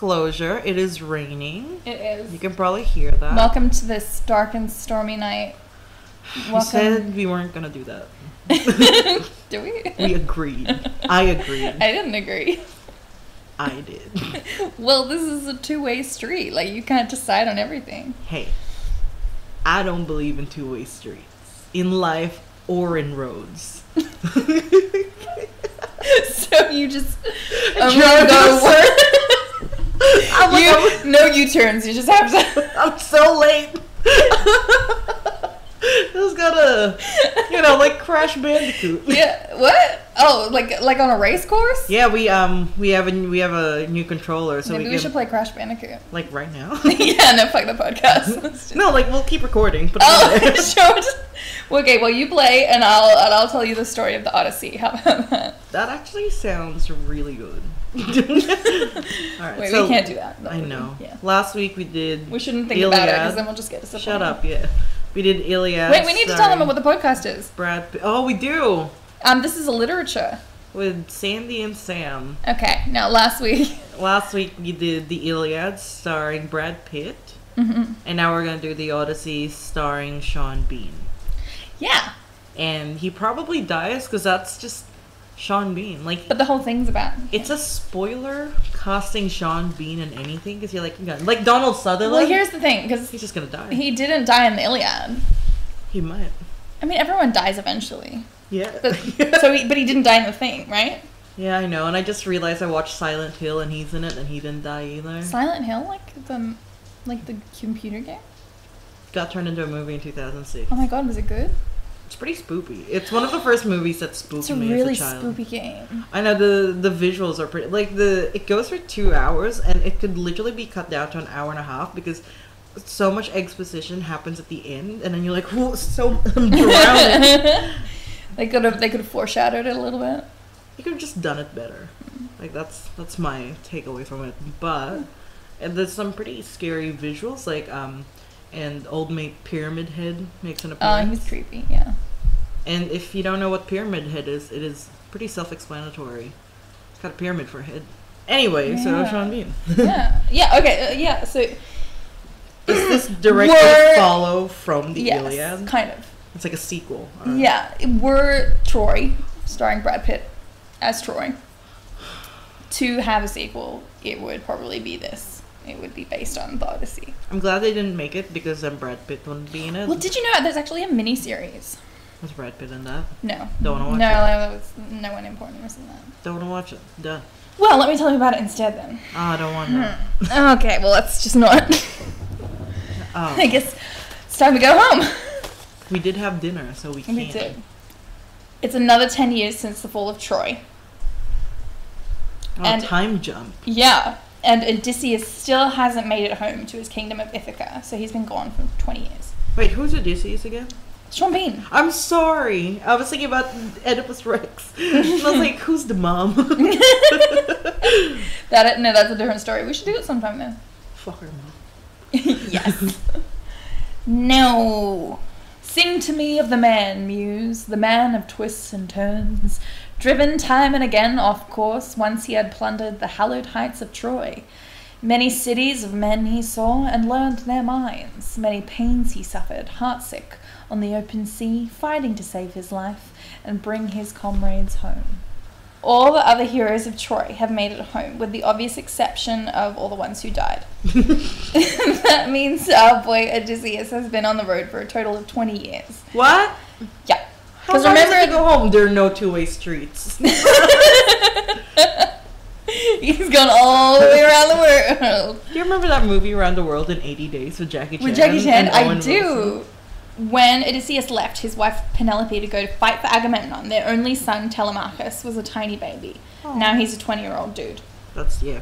disclosure, it is raining. It is. You can probably hear that. Welcome to this dark and stormy night. Welcome. We said we weren't going to do that. Did we? We agreed. I agreed. I didn't agree. I did. Well, this is a two-way street. Like, you can't decide on everything. Hey, I don't believe in two-way streets. In life or in roads. So you just no U-turns. You just have to. I'm so late. Just gotta, like Crash Bandicoot. Yeah. What? Oh, like on a race course? Yeah. We have a new controller, so maybe we should play Crash Bandicoot. Like right now? Yeah. No, fuck the podcast. No, like we'll keep recording. Put it on there. Okay, well, you play, and I'll tell you the story of the Odyssey. How about that? That actually sounds really good. All right, wait, so, we can't do that. I know. Yeah. Last week we did. We shouldn't think Iliad. About it because then we'll just get disappointed. Shut up, yeah. We did Iliad. Wait, we need to tell them what the podcast is. Brad Pitt. Oh, we do. This is a literature with Sandy and Sam. Okay. Now, last week we did the Iliad starring Brad Pitt, and now we're gonna do the Odyssey starring Sean Bean. Yeah. And he probably dies because that's just Sean Bean. But the whole thing's about him. It's a spoiler casting Sean Bean in anything because you're like Donald Sutherland. Well, here's the thing, because he's just gonna die. He didn't die in the Iliad. He might. I mean, everyone dies eventually. Yeah. But he didn't die in the thing, right? Yeah, I know. And I just realized I watched Silent Hill and he's in it and he didn't die either. Silent Hill, like the computer game. Got turned into a movie in 2006. Oh my god, was it good? It's pretty spoopy. It's one of the first movies that spooked me as a child. It's a really spoopy game. I know, the visuals are pretty... it goes for 2 hours, and it could literally be cut down to an hour and a half, because so much exposition happens at the end, and then you're like, whoa, I'm drowning. They could have foreshadowed it a little bit. You could have just done it better. That's my takeaway from it. But there's some pretty scary visuals, and old mate Pyramid Head makes an appearance. Oh, he's creepy, yeah. And if you don't know what Pyramid Head is, it is pretty self-explanatory. It's got a pyramid for a head. Anyway, yeah. So Sean Bean. Yeah. Yeah, okay, yeah, so... Is this direct follow from the Iliad? Kind of. It's like a sequel. Right. Yeah, we're Troy, starring Brad Pitt as Troy. To have a sequel, it would probably be this. It would be based on the Odyssey. I'm glad they didn't make it because then Brad Pitt wouldn't be in it. Well, did you know there's actually a mini series? Was Brad Pitt in that? No. Don't want to watch it? No, no one important was in that. Don't want to watch it. Duh. Well, let me tell you about it instead then. Oh, I don't want that. Okay, well, that's just not. Oh. I guess it's time to go home. We did have dinner, so we can't. We did. It's another 10 years since the fall of Troy. Oh, and time jump. Yeah. And Odysseus still hasn't made it home to his kingdom of Ithaca, so he's been gone for 20 years. Wait, who's Odysseus again? Sean Bean. I'm sorry. I was thinking about Oedipus Rex. And I was like, who's the mom? No, that's a different story. We should do it sometime then. Fuck her mom. Yes. No. Sing to me of the man, Muse, the man of twists and turns. Driven time and again off course, once he had plundered the hallowed heights of Troy. Many cities of men he saw and learned their minds. Many pains he suffered, heartsick, on the open sea, fighting to save his life and bring his comrades home. All the other heroes of Troy have made it home, with the obvious exception of all the ones who died. That means our boy Odysseus has been on the road for a total of 20 years. What? Yeah. Because remember, to go home, there are no two-way streets. He's gone all the way around the world. Do you remember that movie Around the World in 80 Days with Jackie Chan? With Jackie Chan, I do. Wilson? When Odysseus left his wife Penelope to go to fight for Agamemnon, their only son Telemachus was a tiny baby. Aww. Now he's a 20-year-old dude. That's, yeah.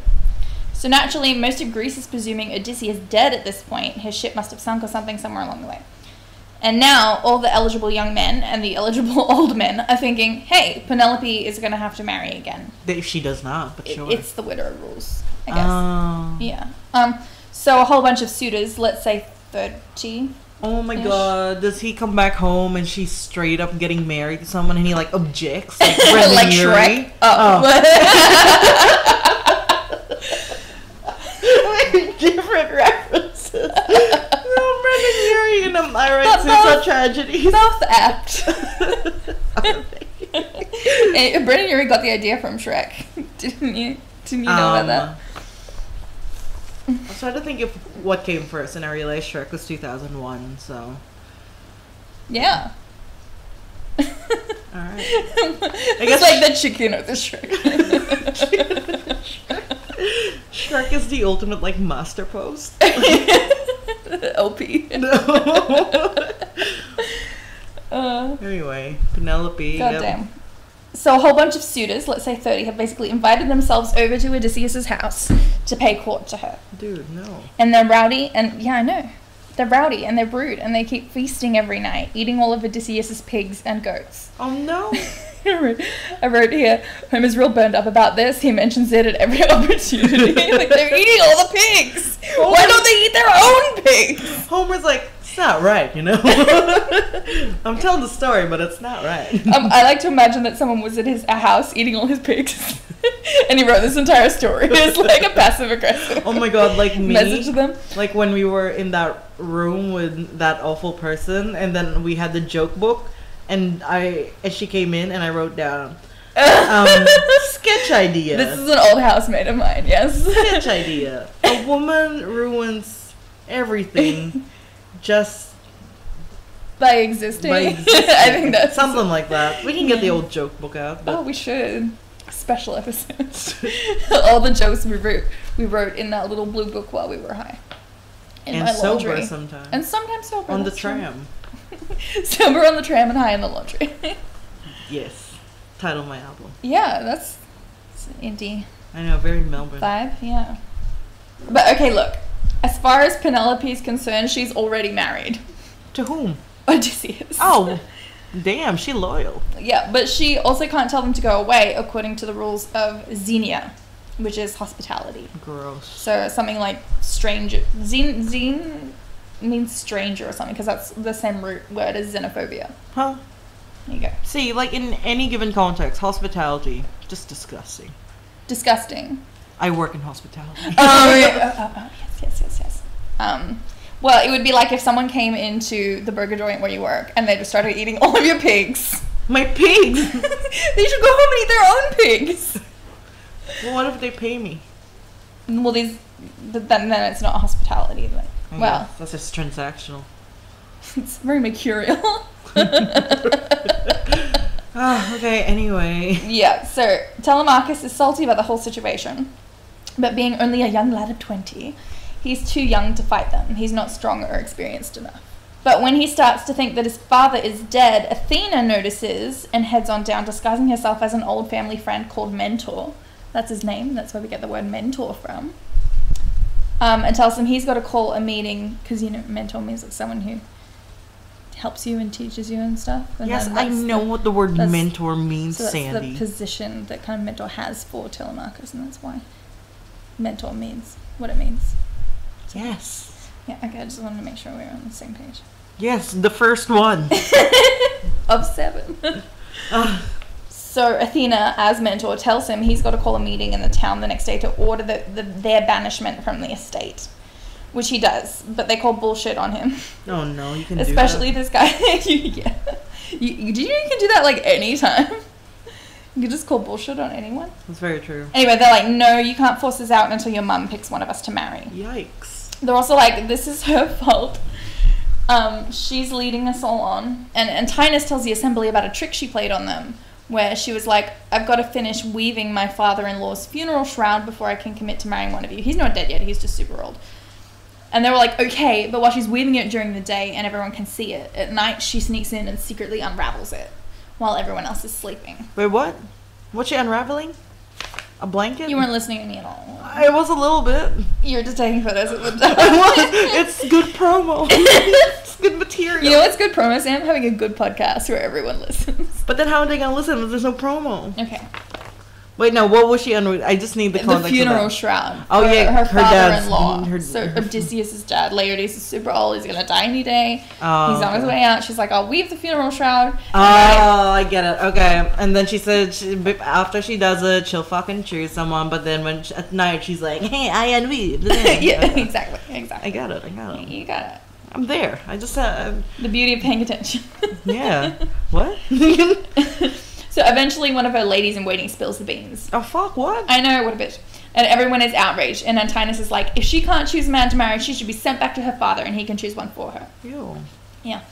So naturally, most of Greece is presuming Odysseus dead at this point. His ship must have sunk or something somewhere along the way. And now, all the eligible young men and the eligible old men are thinking, hey, Penelope is going to have to marry again. If she does not, but sure. It's the widow rules, I guess. Oh. Yeah. So a whole bunch of suitors, let's say 30. Oh my god, does he come back home and she's straight up getting married to someone and he, objects? Like, Shrek? Oh. tragedies. Both apt. Hey, Brendan, you already got the idea from Shrek, didn't you? Didn't you know about that? I'm starting to think of what came first, and I realized Shrek was 2001, so. Yeah. Alright. I guess it's like the chicken or the Shrek. Shrek is the ultimate, like, master post. LP. No. Anyway, Penelope. Goddamn. Yep. So a whole bunch of suitors, let's say 30, have basically invited themselves over to Odysseus' house to pay court to her. Dude, no. And they're rowdy, and yeah, I know. They're rowdy, and they're rude, and they keep feasting every night, eating all of Odysseus' pigs and goats. Oh, no. I wrote here, Homer's real burned up about this. He mentions it at every opportunity. Like, they're eating all the pigs. Homer, why don't they eat their own pigs? Homer's like, it's not right, you know? I'm telling the story, but it's not right. I like to imagine that someone was at his house eating all his pigs, and he wrote this entire story. It's like a passive-aggressive oh my God, like me, message to them. Like when we were in that room with that awful person, and then we had the joke book, and she came in, and I wrote down sketch idea. This is an old housemate of mine, yes. Sketch idea. A woman ruins everything just by existing. I think that's something like that. We can get the old joke book out. But oh, we should. Special episodes. All the jokes we wrote in that little blue book while we were high. And my sober laundry. Sometimes. And sometimes sober. On the tram. Sober on the tram and high in the laundry. Yes. Title of my album. Yeah, that's an indie. I know, very Melbourne. Vibe, yeah. But okay, look. As far as Penelope is concerned, she's already married. To whom? Odysseus. Oh, damn, she loyal. Yeah, but she also can't tell them to go away according to the rules of Xenia, which is hospitality. Gross. So something like stranger. Zine means stranger or something, because that's the same root word as xenophobia. Huh. There you go. See, like in any given context, hospitality, just disgusting. Disgusting. I work in hospitality. Oh, yes. Well, it would be like if someone came into the burger joint where you work and they just started eating all of your pigs. My pigs? They should go home and eat their own pigs. Well, what if they pay me? Well, then it's not hospitality. Like, okay. Well, that's just transactional. It's very mercurial. Oh, okay, anyway. Yeah, so Telemachus is salty about the whole situation. But being only a young lad of 20, he's too young to fight them. He's not strong or experienced enough. But when he starts to think that his father is dead, Athena notices and heads on down, disguising herself as an old family friend called Mentor. That's his name. That's where we get the word mentor from. And tells him he's got to call a meeting because, you know, mentor means like someone who helps you and teaches you and stuff. And yes, I know what the word mentor means, so that's Sandy. The position that kind of mentor has for Telemachus, and that's why mentor means what it means. Yes. Yeah, okay, I just wanted to make sure we were on the same page. Yes, the first one. Of 7. So Athena, as mentor, tells him he's got to call a meeting in the town the next day to order their banishment from the estate, which he does, but they call bullshit on him. Oh, no, you can especially do that. Especially this guy. You can do that, like, any time? You can just call bullshit on anyone? That's very true. Anyway, they're like, no, you can't force us out until your mum picks one of us to marry. Yikes. They're also like, this is her fault. She's leading us all on. And Antinous tells the assembly about a trick she played on them, where she was like, I've got to finish weaving my father-in-law's funeral shroud before I can commit to marrying one of you. He's not dead yet, he's just super old. And they were like, okay, but while she's weaving it during the day and everyone can see it, at night she sneaks in and secretly unravels it while everyone else is sleeping. Wait, what? What's she unraveling? A blanket? You weren't listening to me at all. I was a little bit. You were just taking photos of the I was. It's good promo. It's good material. You know what's good promo, Sam? Having a good podcast where everyone listens. But then how are they going to listen if there's no promo? Okay. Wait, no, what was she on? I just need the context. The funeral shroud. Oh, yeah. Her father-in-law. So Odysseus' dad. Laertes is super old. He's going to die any day. Oh, he's on his way out. She's like, I'll weave the funeral shroud. Oh, I get it. Okay. And then she said after she does it, she'll fucking choose someone. But then when at night, she's like, hey, I unweave. Yeah, okay. Exactly. I got it. You got it. I'm there. I just the beauty of paying attention. Yeah. What? So eventually, one of her ladies in waiting spills the beans. Oh fuck! What? I know. What a bitch. And everyone is outraged. And Antinous is like, if she can't choose a man to marry, she should be sent back to her father, and he can choose one for her. Ew. Yeah.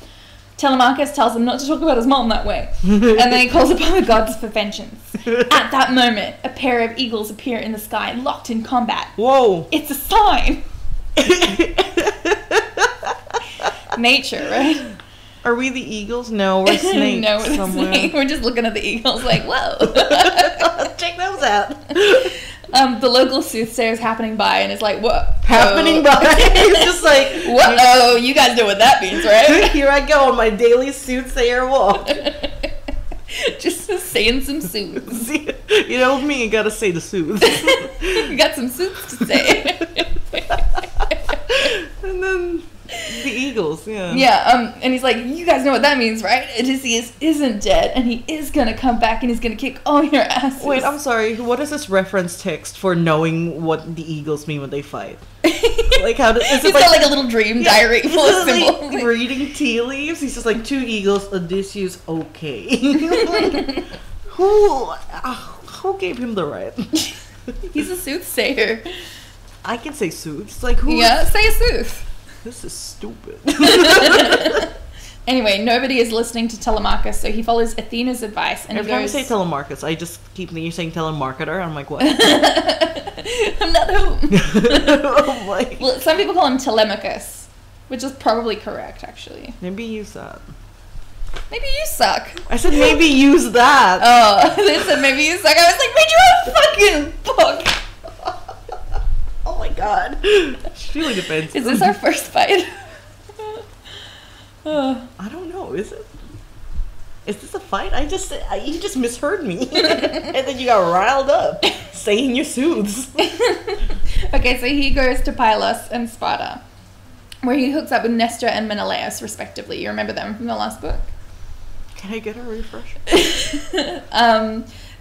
Telemachus tells him not to talk about his mom that way. And then he calls upon the gods for vengeance. At that moment, a pair of eagles appear in the sky, locked in combat. Whoa. It's a sign. Nature, right? Are we the eagles? No, we're snakes. No, we're somewhere. Snake. We're just looking at the eagles like, whoa. Check those out. The local soothsayer is happening by and is like, what? Happening by? It's just like, whoa, you guys know what that means, right? Here I go on my daily soothsayer walk. Just saying some sooths. You know me, you gotta say the sooths. You got some sooths to say. And then the eagles, yeah. Yeah, and he's like, you guys know what that means, right? Odysseus isn't dead, and he is going to come back, and he's going to kick all your asses. Wait, I'm sorry, what is this reference text for knowing what the eagles mean when they fight? Like, how does... Is he's it got, like a little dream diary full of symbols. Like, reading tea leaves? He's just like, two eagles, Odysseus, okay. Who gave him the right? He's a soothsayer. I can say sooth. It's like, who... Yeah, say sooth. This is stupid. Anyway, nobody is listening to Telemachus, so he follows Athena's advice. And every time you say Telemachus, I just keep thinking you're saying telemarketer. I'm like, what? I'm not home. Oh my. Well, some people call him Telemachus, which is probably correct, actually. Maybe use that. Maybe you suck. I said maybe use that. Oh, they said maybe you suck. I was like, read your own fucking book. Oh my god. It's really defensive. Is this our first fight? I don't know. Is it? Is this a fight? You just misheard me. And then you got riled up saying your sooths. Okay, so he goes to Pylos and Sparta, where he hooks up with Nestor and Menelaus, respectively. You remember them from the last book? Can I get a refresher?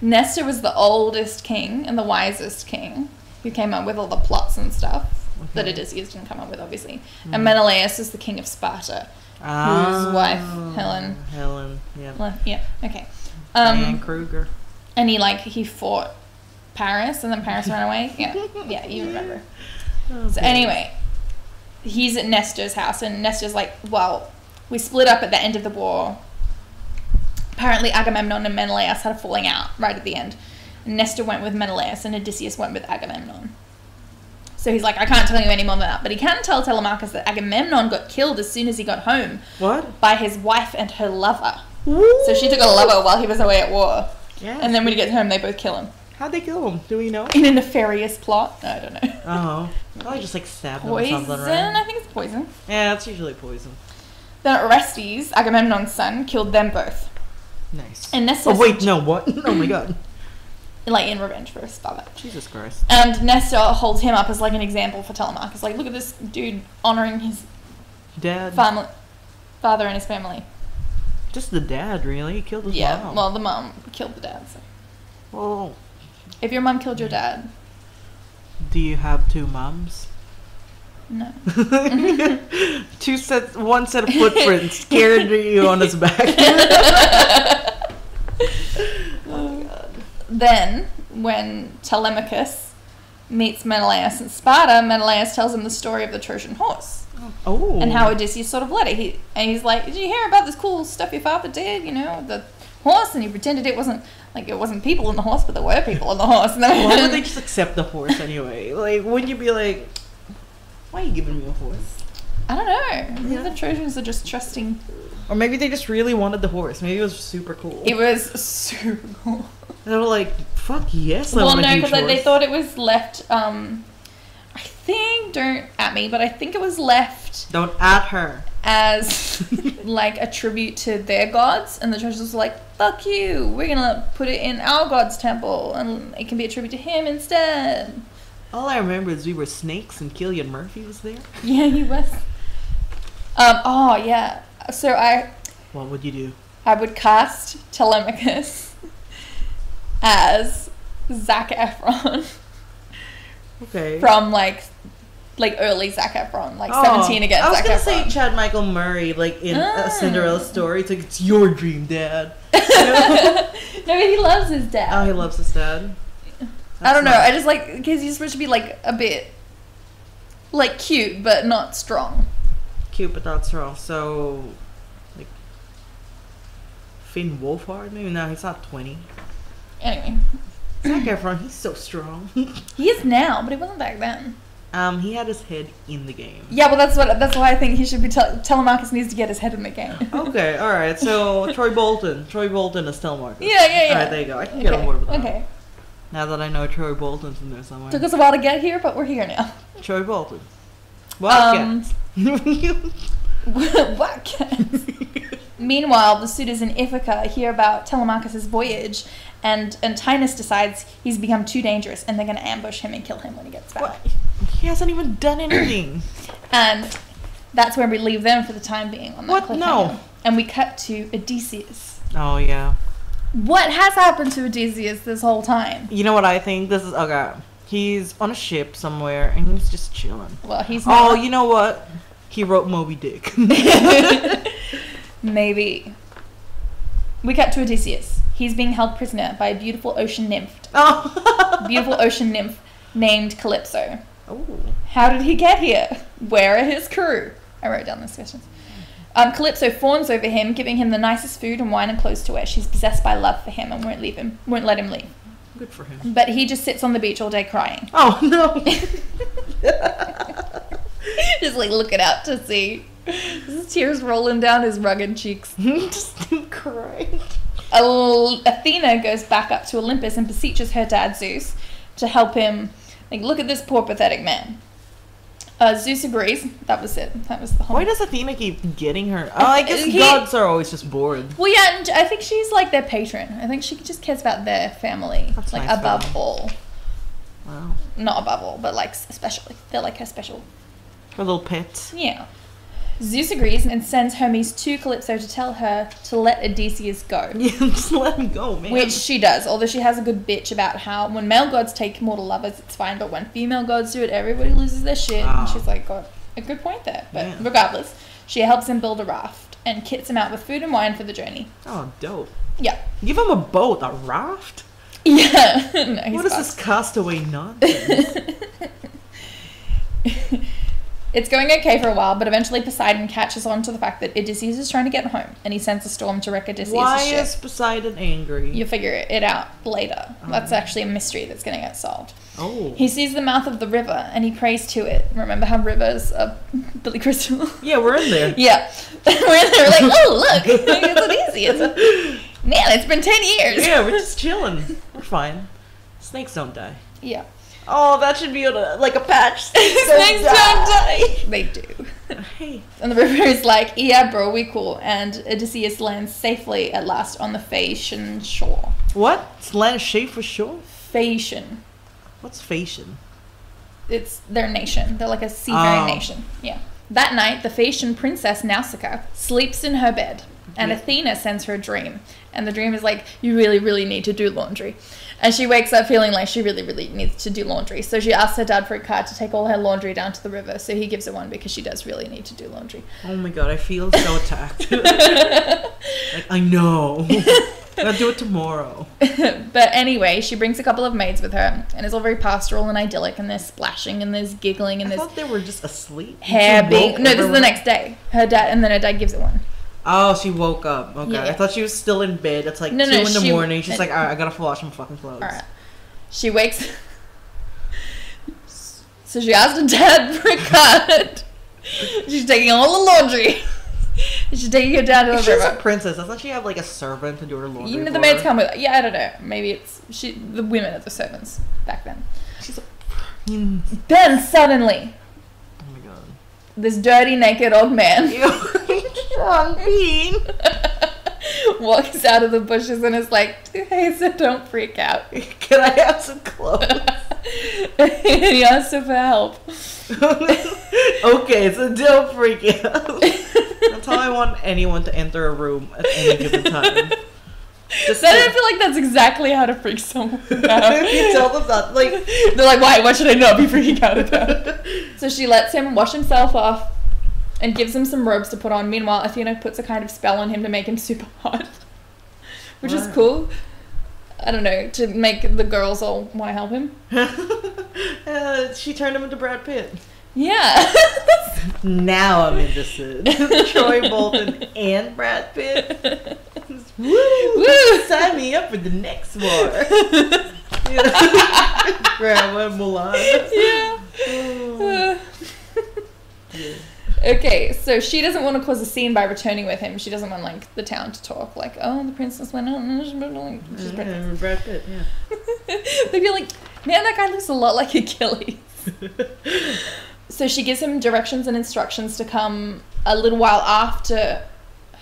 Nestor was the oldest king and the wisest king, who came up with all the plots and stuff that Odysseus didn't come up with, obviously. And Menelaus is the king of Sparta, whose wife, Helen. Helen, yeah. Yeah, okay. Diane Kruger. And he fought Paris, and then Paris ran away. Yeah, yeah, you remember. Oh, so anyway, he's at Nestor's house, and Nestor's like, well, we split up at the end of the war. Apparently Agamemnon and Menelaus had a falling out right at the end. Nestor went with Menelaus and Odysseus went with Agamemnon. So he's like, I can't tell you any more than that. But he can tell Telemachus that Agamemnon got killed as soon as he got home. What? By his wife and her lover. Ooh. So she took a lover while he was away at war. Yes. And then when he gets home, they both kill him. How'd they kill him? Do we know? In a nefarious plot? I don't know. Oh. Probably just like stabbed him or something, right? I think it's poison. Yeah, it's usually poison. Then Orestes, Agamemnon's son, killed them both. Nice. And Nestor... Oh, wait, no, what? Oh my god. Like, in revenge for his father. Jesus Christ. And Nestor holds him up as, like, an example for Telemachus. Like, look at this dude honoring his... Dad. Father and his family. Just the dad, really? He killed his mom. Yeah, well, the mom killed the dad, so... Well... If your mom killed your dad... Do you have two moms? No. One set of footprints carried you on his back. Oh, God. Then, when Telemachus meets Menelaus in Sparta, Menelaus tells him the story of the Trojan horse. Oh. And how Odysseus sort of led it. He's like, did you hear about this cool stuff your father did, you know, the horse? And he pretended it wasn't people in the horse, but there were people in the horse. Why would they just accept the horse anyway? Like, wouldn't you be like, why are you giving me a horse? I don't know. Maybe the Trojans are just trusting. Or maybe they just really wanted the horse. Maybe it was super cool. It was super cool. And they were like, fuck yes, I want a huge horse. Well, no, because they thought it was left, I think, don't at me, but I think it was left... Don't at her. As, like, a tribute to their gods. And the Trojans was like, fuck you, we're going to put it in our god's temple. And it can be a tribute to him instead. All I remember is we were snakes and Cillian Murphy was there. Yeah, he was. Oh, yeah. So I... What would you do? I would cast Telemachus as Zac Efron. Okay. From like like early Zac Efron, like 17 again. I was Zac gonna Efron. Say Chad Michael Murray, like in a Cinderella story. It's like, it's your dream, Dad. You know? No, he loves his dad. Oh, he loves his dad. That's I don't know. Nice. I just like because he's supposed to be like a bit like cute but not strong. Cute but not strong. So like Finn Wolfhard, maybe no, he's not 20. Anyway, Zac Efron, he's so strong. He is now, but he wasn't back then. He had his head in the game. Yeah, well, that's why I think he should be. Telemachus needs to get his head in the game. Okay, all right. So Troy Bolton, is Telemachus. Yeah. All right, there you go. I can get on board with that. Okay. Now that I know Troy Bolton's in there somewhere. Took us a while to get here, but we're here now. Troy Bolton. Wildcats. Wildcats. Meanwhile, the suitors in Ithaca hear about Telemachus' voyage, and Antinous decides he's become too dangerous, and they're going to ambush him and kill him when he gets back. What? He hasn't even done anything. And that's where we leave them for the time being on that cliffhanger. No. And we cut to Odysseus. Oh, yeah. What has happened to Odysseus this whole time? You know what I think? This is... Okay. He's on a ship somewhere, and he's just chilling. Well, he's not... Oh, you know what? He wrote Moby Dick. Maybe. We cut to Odysseus. He's being held prisoner by a beautiful ocean nymph. Oh. Beautiful ocean nymph named Calypso. Oh. How did he get here? Where are his crew? I wrote down those questions. Calypso fawns over him, giving him the nicest food and wine and clothes to wear. She's possessed by love for him and won't leave him. Won't let him leave. Good for him. But he just sits on the beach all day crying. Oh, no. Just like looking out to sea. His tears rolling down his rugged cheeks. Just him crying. Athena goes back up to Olympus and beseeches her dad Zeus to help him. Like, look at this poor pathetic man. Zeus agrees. That was it. That was the whole. Why does Athena keep getting her? Oh, I guess gods are always just bored. Well, yeah, and I think she's like their patron. I think she just cares about their family, that's like nice above family. All. Wow. Not above all, but like especially, they're like her special. Her little pet. Yeah. Zeus agrees and sends Hermes to Calypso to tell her to let Odysseus go. Yeah, just let him go, man. Which she does, although she has a good bitch about how when male gods take mortal lovers, it's fine, but when female gods do it, everybody loses their shit. And she's like, God, a good point there. But regardless, she helps him build a raft and kits him out with food and wine for the journey. Oh, dope. Yeah. Give him a boat, a raft? Yeah. No, what is this castaway nonsense? It's going okay for a while, but eventually Poseidon catches on to the fact that Odysseus is trying to get home, and he sends a storm to wreck Odysseus' ship. Why is Poseidon angry? You'll figure it out later. That's actually a mystery that's going to get solved. Oh. He sees the mouth of the river, and he prays to it. Remember how rivers are Billy Crystal? Yeah, we're in there. Yeah. We're in there like, oh, look, it's Odysseus. Man, it's been 10 years. Yeah, we're just chilling. We're fine. Snakes don't die. Yeah. Oh, that should be on a, like a patch. Snakes don't die. They do. Hey. And the river is like, yeah, bro, we cool. And Odysseus lands safely at last on the Phaeacian shore. What? It's land shape for shore? Phaeacian. What's Phaeacian? It's their nation. They're like a seafaring nation. Yeah. That night, the Phaeacian princess Nausicaa sleeps in her bed. And Athena sends her a dream. And the dream is like, you really, really need to do laundry. And she wakes up feeling like she really, really needs to do laundry. So she asks her dad for a cart to take all her laundry down to the river. So he gives her one because she does really need to do laundry. Oh my God, I feel so attacked. Like, I know. I'll do it tomorrow. But anyway, she brings a couple of maids with her. And it's all very pastoral and idyllic. And there's splashing and there's giggling. And I thought they were just asleep. Hair being... No, this is the next day. Her dad... And then her dad gives it one. Oh, she woke up. Okay. Yeah. I thought she was still in bed. It's like 2 in the morning. She's like, all right, I gotta wash some fucking clothes. All right. She wakes. So she asked her dad for a card. She's taking all the laundry. She's taking her dad to the river. She's a princess. Doesn't she have like a servant to do her laundry? You know, the maids come with her. Yeah, I don't know. Maybe it's the women are the servants back then. She's a princess. Then suddenly. Oh my God. This dirty, naked old man. Sean Bean walks out of the bushes and is like, hey, so don't freak out. Can I have some clothes? He asks her for help. Okay, so don't freak out. That's how I want anyone to enter a room at any given time. Just then I feel like that's exactly how to freak someone out. You tell them that, like, they're like, why should I not be freaking out about? So she lets him wash himself off and gives him some robes to put on. Meanwhile, Athena puts a kind of spell on him to make him super hot, which is cool. I don't know, to make the girls all want to help him. She turned him into Brad Pitt. Yeah. Now I'm interested. Troy Bolton and Brad Pitt. Woo! Sign me up for the next war. Grandma Mulan. Yeah. Oh. Yeah. Okay, so she doesn't want to cause a scene by returning with him. She doesn't want, like, the town to talk. Like, oh, the princess went out and she's pregnant. Brad Pitt, yeah. They'd be like, man, that guy looks a lot like Achilles. So she gives him directions and instructions to come a little while after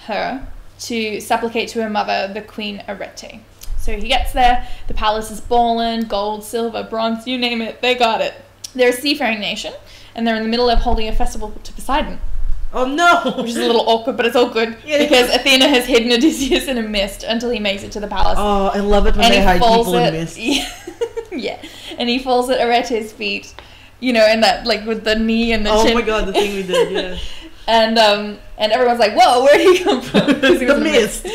her to supplicate to her mother, the Queen Arete. So he gets there. The palace is ballin', gold, silver, bronze, you name it, they got it. They're a seafaring nation, and they're in the middle of holding a festival to Poseidon. Oh no! Which is a little awkward, but it's all good, yeah, because Athena has hidden Odysseus in a mist until he makes it to the palace. Oh, I love it when they hide people in mist. Yeah, and he falls at Arete's feet, you know, and that, like, with the knee and the chin. Oh my god, the thing we did, yeah. And everyone's like, whoa, where'd he come from? The Mist.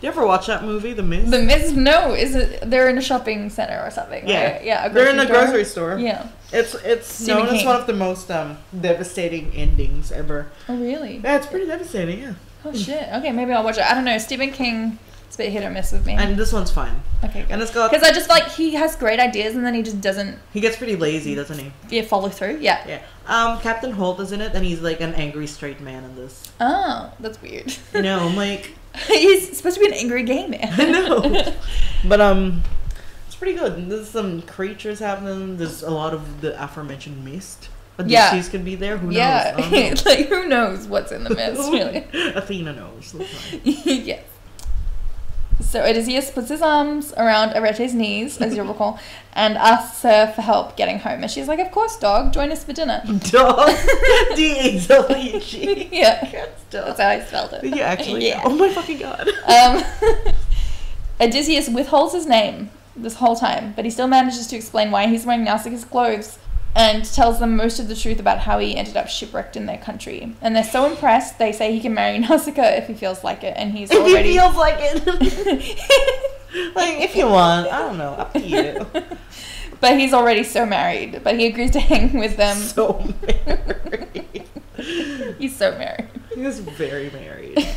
You ever watch that movie, The Mist? The Mist? No, is it? They're in a shopping center or something. Yeah, right? Yeah. They're in a grocery store. Yeah. It's known as one of the most devastating endings ever. Oh really? Yeah, it's pretty devastating. Yeah. Oh shit. Okay, maybe I'll watch it. I don't know. Stephen King, it's a bit hit or miss with me. And this one's fine. Okay. Good. And it's got, because I just feel like he has great ideas and then he just doesn't. He gets pretty lazy, doesn't he? Yeah. Follow through. Yeah. Yeah. Captain Holt is in it, and he's like an angry straight man in this. Oh, that's weird. No, I'm like. He's supposed to be an angry gay man. I know. But it's pretty good. There's some creatures happening. There's a lot of the aforementioned mist. Odysseus could be there. Who knows? Yeah. Like, who knows what's in the mist, really? Athena knows. Yes. So Odysseus puts his arms around Arete's knees, as you'll recall, and asks her for help getting home. And she's like, of course, dog. Join us for dinner. Dog? D-A-W-G. Yeah. That's how I spelled it. Did you actually? Yeah. Oh my fucking god. Odysseus withholds his name this whole time, but he still manages to explain why he's wearing Nausicaa's clothes and tells them most of the truth about how he ended up shipwrecked in their country. And they're so impressed, they say he can marry Nausicaa if he feels like it, and he's if already... If he feels like it! Like, if you want, I don't know, up to you. But he's already so married, but he agrees to hang with them. So married. He's so married. He was very married.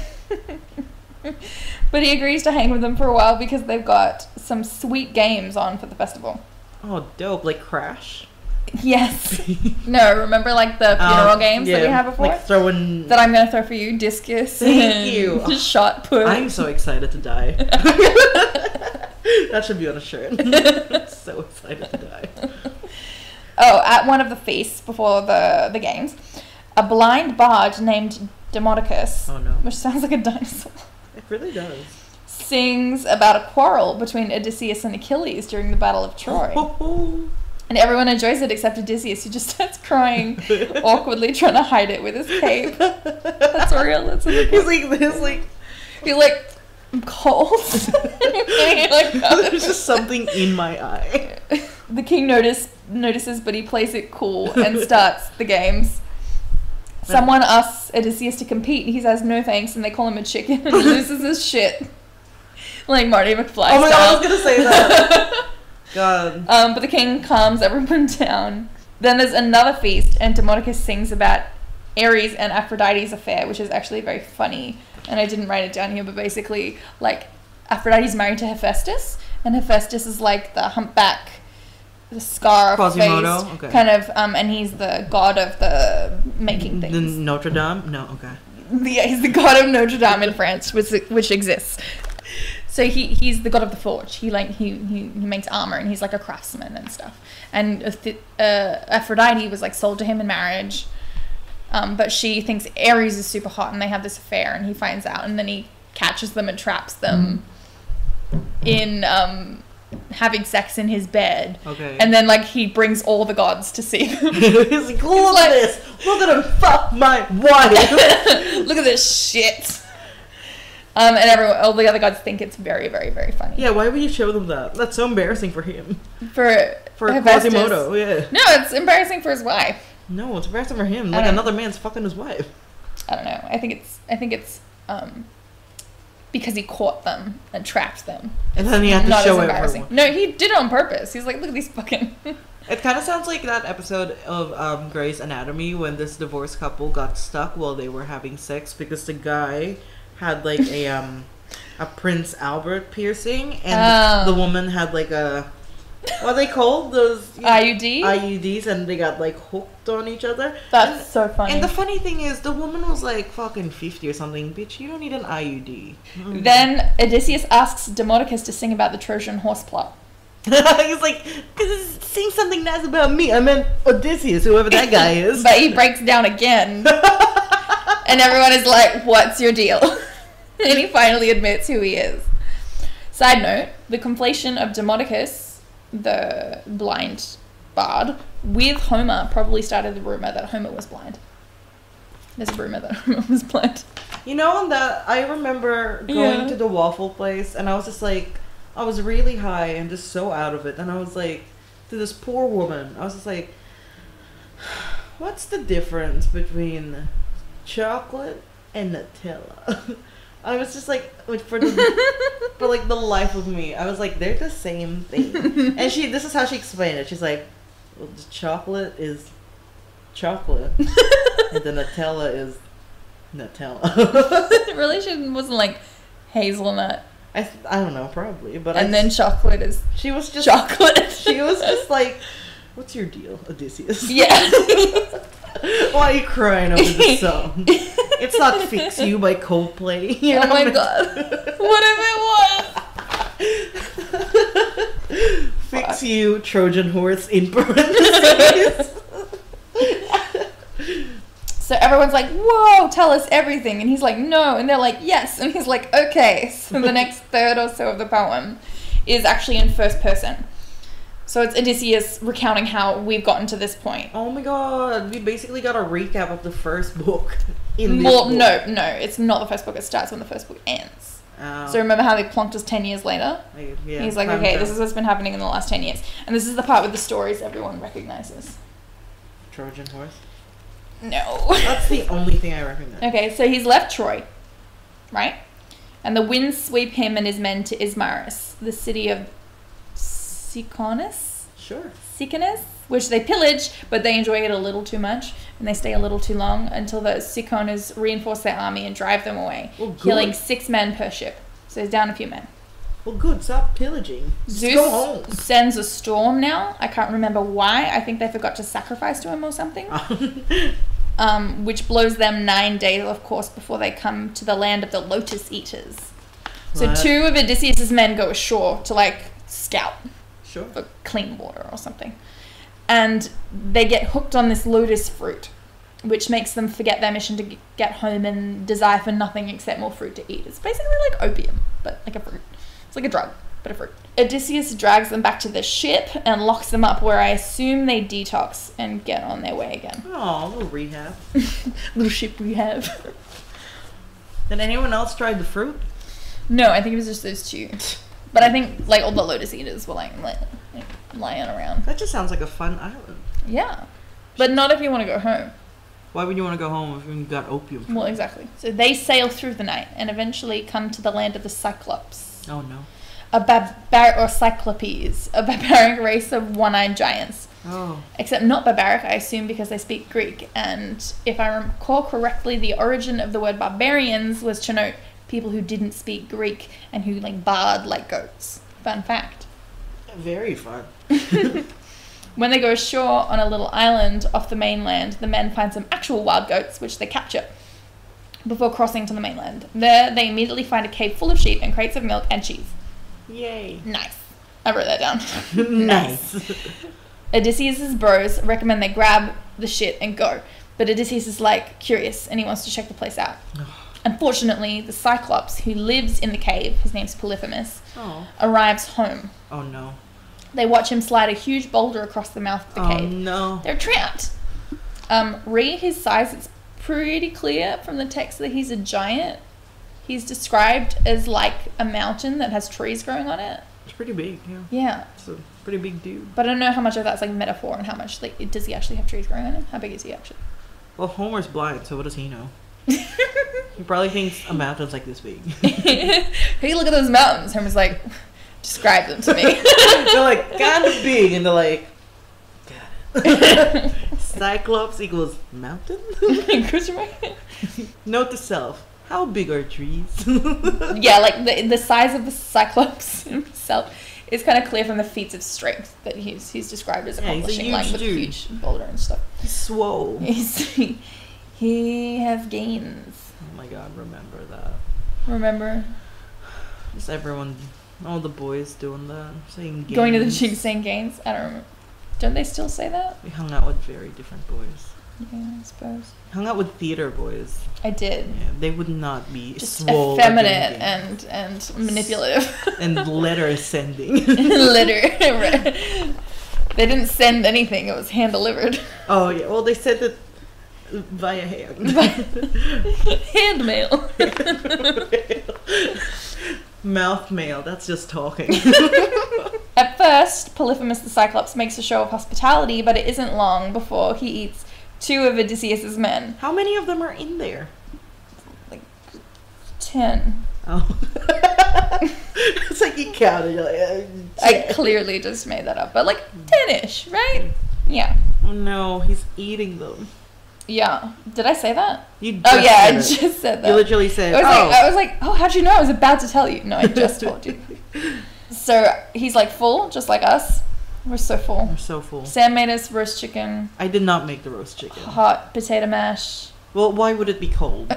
But he agrees to hang with them for a while because they've got some sweet games on for the festival. Oh, dope. Like Crash? Yes. No, remember like the funeral games that we had before? Like throwing... That I'm going to throw for you. Discus. Thank you. Shot put. I'm so excited to die. That should be on a shirt. I'm so excited to die. Oh, at one of the feasts before the games, a blind bard named Demodocus, oh, no. Which sounds like a dinosaur. It really does. Sings about a quarrel between Odysseus and Achilles during the Battle of Troy. And everyone enjoys it except Odysseus, who just starts crying awkwardly, trying to hide it with his cape. That's real. That's real. He's like this, like he's like, I'm cold. Like, oh. There's just something in my eye. The king notices, but he plays it cool and starts the games. Someone asks Odysseus to compete, and he says no thanks, and they call him a chicken, and he loses his shit. Like Marty McFly. Oh my god, I was gonna say that. God. But the king calms everyone down. Then there's another feast, and Demodocus sings about Ares and Aphrodite's affair, which is actually very funny. And I didn't write it down here, but basically, like, Aphrodite's married to Hephaestus, and Hephaestus is like the humpback, the scar-faced kind of, and he's the god of the making things. The Notre Dame? No, okay. Yeah, he's the god of Notre Dame in France, which exists. So he's the god of the forge. He like he makes armor, and he's like a craftsman and stuff. And Aphrodite was like sold to him in marriage, but she thinks Ares is super hot, and they have this affair. And he finds out, and then he catches them and traps them in having sex in his bed. Okay. And then like he brings all the gods to see them. He's like, look at this. Look at him fuck my wife. Look at this shit. And everyone, all the other gods think it's very, very, very funny. Yeah, why would you show them that? That's so embarrassing for him. For Hephaestus. Quasimodo, yeah. No, it's embarrassing for his wife. No, it's embarrassing for him. Like another man's fucking his wife. I don't know. I think it's because he caught them and trapped them. And then he had to show everyone. No, he did it on purpose. He's like, look at these fucking... It kind of sounds like that episode of Grey's Anatomy when this divorced couple got stuck while they were having sex because the guy had like a Prince Albert piercing and the woman had like a... What are they called? Those, you know, IUDs, and they got like hooked on each other. That's so funny. And the funny thing is, the woman was like fucking 50 or something. Bitch, you don't need an IUD. Mm-hmm. Then Odysseus asks Demodocus to sing about the Trojan horse plot. He's like, sing something nice about me. I meant Odysseus, whoever that guy is. But he breaks down again. And everyone is like, what's your deal? And he finally admits who he is. Side note, the conflation of Demodocus, the blind bard, with Homer probably started the rumor that Homer was blind. There's a rumor that Homer was blind. You know, that I remember going to the waffle place, and I was just like, I was really high and just so out of it, and I was like, to this poor woman, I was just like, what's the difference between chocolate and Nutella? I was just like, for like the life of me, I was like, they're the same thing. And this is how she explained it. She's like, well, the chocolate is chocolate, and the Nutella is Nutella. Really, she wasn't like hazelnut. I don't know, probably, but then chocolate is. She was just chocolate. She was just like, what's your deal, Odysseus? Yeah. Why are you crying over this song? It's not Fix You by Coldplay. You know? Oh my god. What if it was? Fix You, Trojan horse in parentheses. So everyone's like, whoa, tell us everything. And he's like, no. And they're like, yes. And he's like, okay. So the next third or so of the poem is actually in first person. So it's Odysseus recounting how we've gotten to this point. Oh my god, we basically got a recap of the first book in this book. No, it's not the first book. It starts when the first book ends. Oh. So remember how they plonked us 10 years later? Yeah, he's like, okay, this is what's been happening in the last 10 years. And this is the part with the stories everyone recognizes. Trojan horse? No. That's the only thing I recognize. Okay, so he's left Troy, right? And the winds sweep him and his men to Ismarus, the city of... Siconis? Sure. Siconis, which they pillage, but they enjoy it a little too much, and they stay a little too long until the Siconis reinforce their army and drive them away, killing 6 men per ship. So it's down a few men. Well, good. Stop pillaging. Zeus sends a storm now. I can't remember why. I think they forgot to sacrifice to him or something. Which blows them 9 days, of course, before they come to the land of the Lotus Eaters. So 2 of Odysseus's men go ashore to, like, scout. Sure. For clean water or something. And they get hooked on this lotus fruit, which makes them forget their mission to get home and desire for nothing except more fruit to eat. It's basically like opium, but like a fruit. It's like a drug, but a fruit. Odysseus drags them back to the ship and locks them up, where I assume they detox and get on their way again. Oh, little rehab. Little ship rehab. Did anyone else try the fruit? No, I think it was just those 2. But I think, like, all the Lotus Eaters were, like lying around. That just sounds like a fun island. Yeah. But not if you want to go home. Why would you want to go home if you've got opium? Well, exactly. So they sail through the night and eventually come to the land of the Cyclops. Oh, no. Cyclopes. A barbaric race of one-eyed giants. Oh. Except not barbaric, I assume, because they speak Greek. And if I recall correctly, the origin of the word barbarians was to note people who didn't speak Greek and who, like, barred like goats. Fun fact. Very fun. When they go ashore on a little island off the mainland, the men find some actual wild goats, which they capture before crossing to the mainland. There, they immediately find a cave full of sheep and crates of milk and cheese. Yay. Nice. I wrote that down. Nice. Odysseus's bros recommend they grab the shit and go. But Odysseus is, like, curious, and he wants to check the place out. Unfortunately, the Cyclops, who lives in the cave, his name's Polyphemus, arrives home. Oh, no. They watch him slide a huge boulder across the mouth of the cave. Oh, no. They're trapped. Read his size. It's pretty clear from the text that he's a giant. He's described as like a mountain that has trees growing on it. It's pretty big, yeah. Yeah. It's a pretty big dude. But I don't know how much of that's like metaphor and how much, like, does he actually have trees growing on him? How big is he actually? Well, Homer's blind, so what does he know? He probably thinks a mountain's like this big. Hey, look at those mountains. Homer's like, describe them to me. They're like, kind of big, and they're like, got it. Cyclops equals mountain? Note to self. How big are trees? Yeah, like the size of the Cyclops himself is kind of clear from the feats of strength that he's described as accomplishing, like with a huge boulder and stuff. He's swole. He has gains. Oh my god, remember that. Remember? Just everyone, all the boys doing that, saying gains. Going to the gym saying gains? I don't remember. Don't they still say that? We hung out with very different boys. Yeah, I suppose. Hung out with theater boys. I did. Yeah, they would not be just effeminate and manipulative. And letter sending. Letter. They didn't send anything. It was hand delivered. Oh yeah. Well, they sent it via hand. Hand mail. Mouth mail. That's just talking. At first, Polyphemus the Cyclops makes a show of hospitality, but it isn't long before he eats two of Odysseus's men. How many of them are in there? Like 10. Oh. It's like you counted. You're like, I clearly just made that up, but like 10-ish, right? Yeah. Oh no, he's eating them. Yeah. Did I say that? You just oh yeah, I just said that. You literally said. I was like, oh, how'd you know? I was about to tell you. No, I just told you. So he's like full, just like us. We're so full. We're so full. Sam made us roast chicken. I did not make the roast chicken. Hot potato mash. Well, why would it be cold?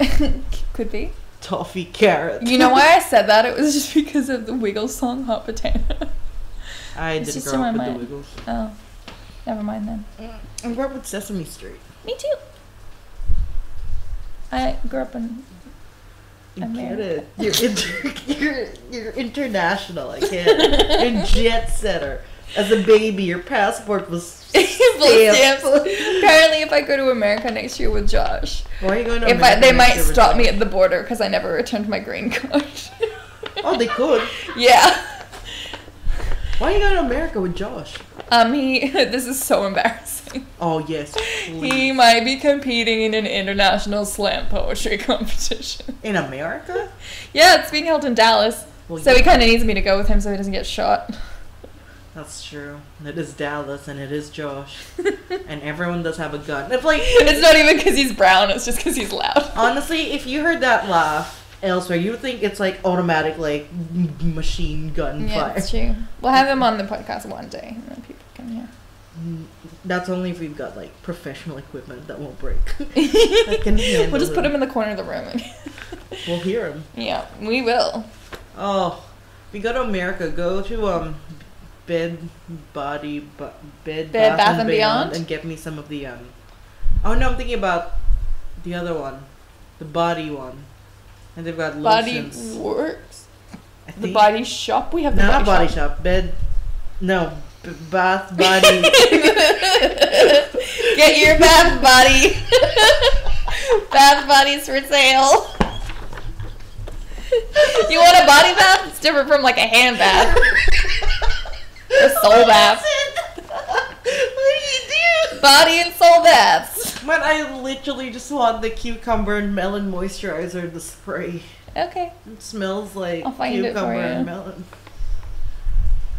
Could be. Toffee carrot. You know why I said that? It was just because of the Wiggles song, Hot Potato. I didn't grow up with the Wiggles. Oh. Never mind then. I grew up with Sesame Street. Me too. I grew up in... You get it. You're international. I can't. You're jet setter. As a baby, your passport was stamped. Apparently, if I go to America next year with Josh, why are you going to America? They might stop me at the border because I never returned my green card. Oh, they could. Yeah. Why are you going to America with Josh? This is so embarrassing. Oh yes. Please. He might be competing in an international slam poetry competition in America. Yeah, it's being held in Dallas. Well, so yeah. He kind of needs me to go with him so he doesn't get shot. That's true. It is Dallas, and it is Josh, and everyone does have a gun. It's like it's not even because he's brown; it's just because he's loud. Honestly, if you heard that laugh elsewhere, you would think it's like automatic, like machine gun fire. Yeah, that's true. We'll have him on the podcast one day, and then people can hear. That's only if we've got like professional equipment that won't break. That can handle. We'll just put him in the corner of the room. And we'll hear him. Yeah, we will. Oh, if you go to America, go to Bed Bath & Beyond and get me some of the oh no, I'm thinking about the other one, the body one, and they've got lotions. Body Works, the Body Shop. We have the not Body Shop. Bed, no, Bath Body. Get your Bath Body. Bath Body's for sale. You want a body bath? It's different from like a hand bath. A soul bath. What do you do? Body and soul baths. But I literally just want the cucumber and melon moisturizer, the spray. Okay. It smells like cucumber and melon.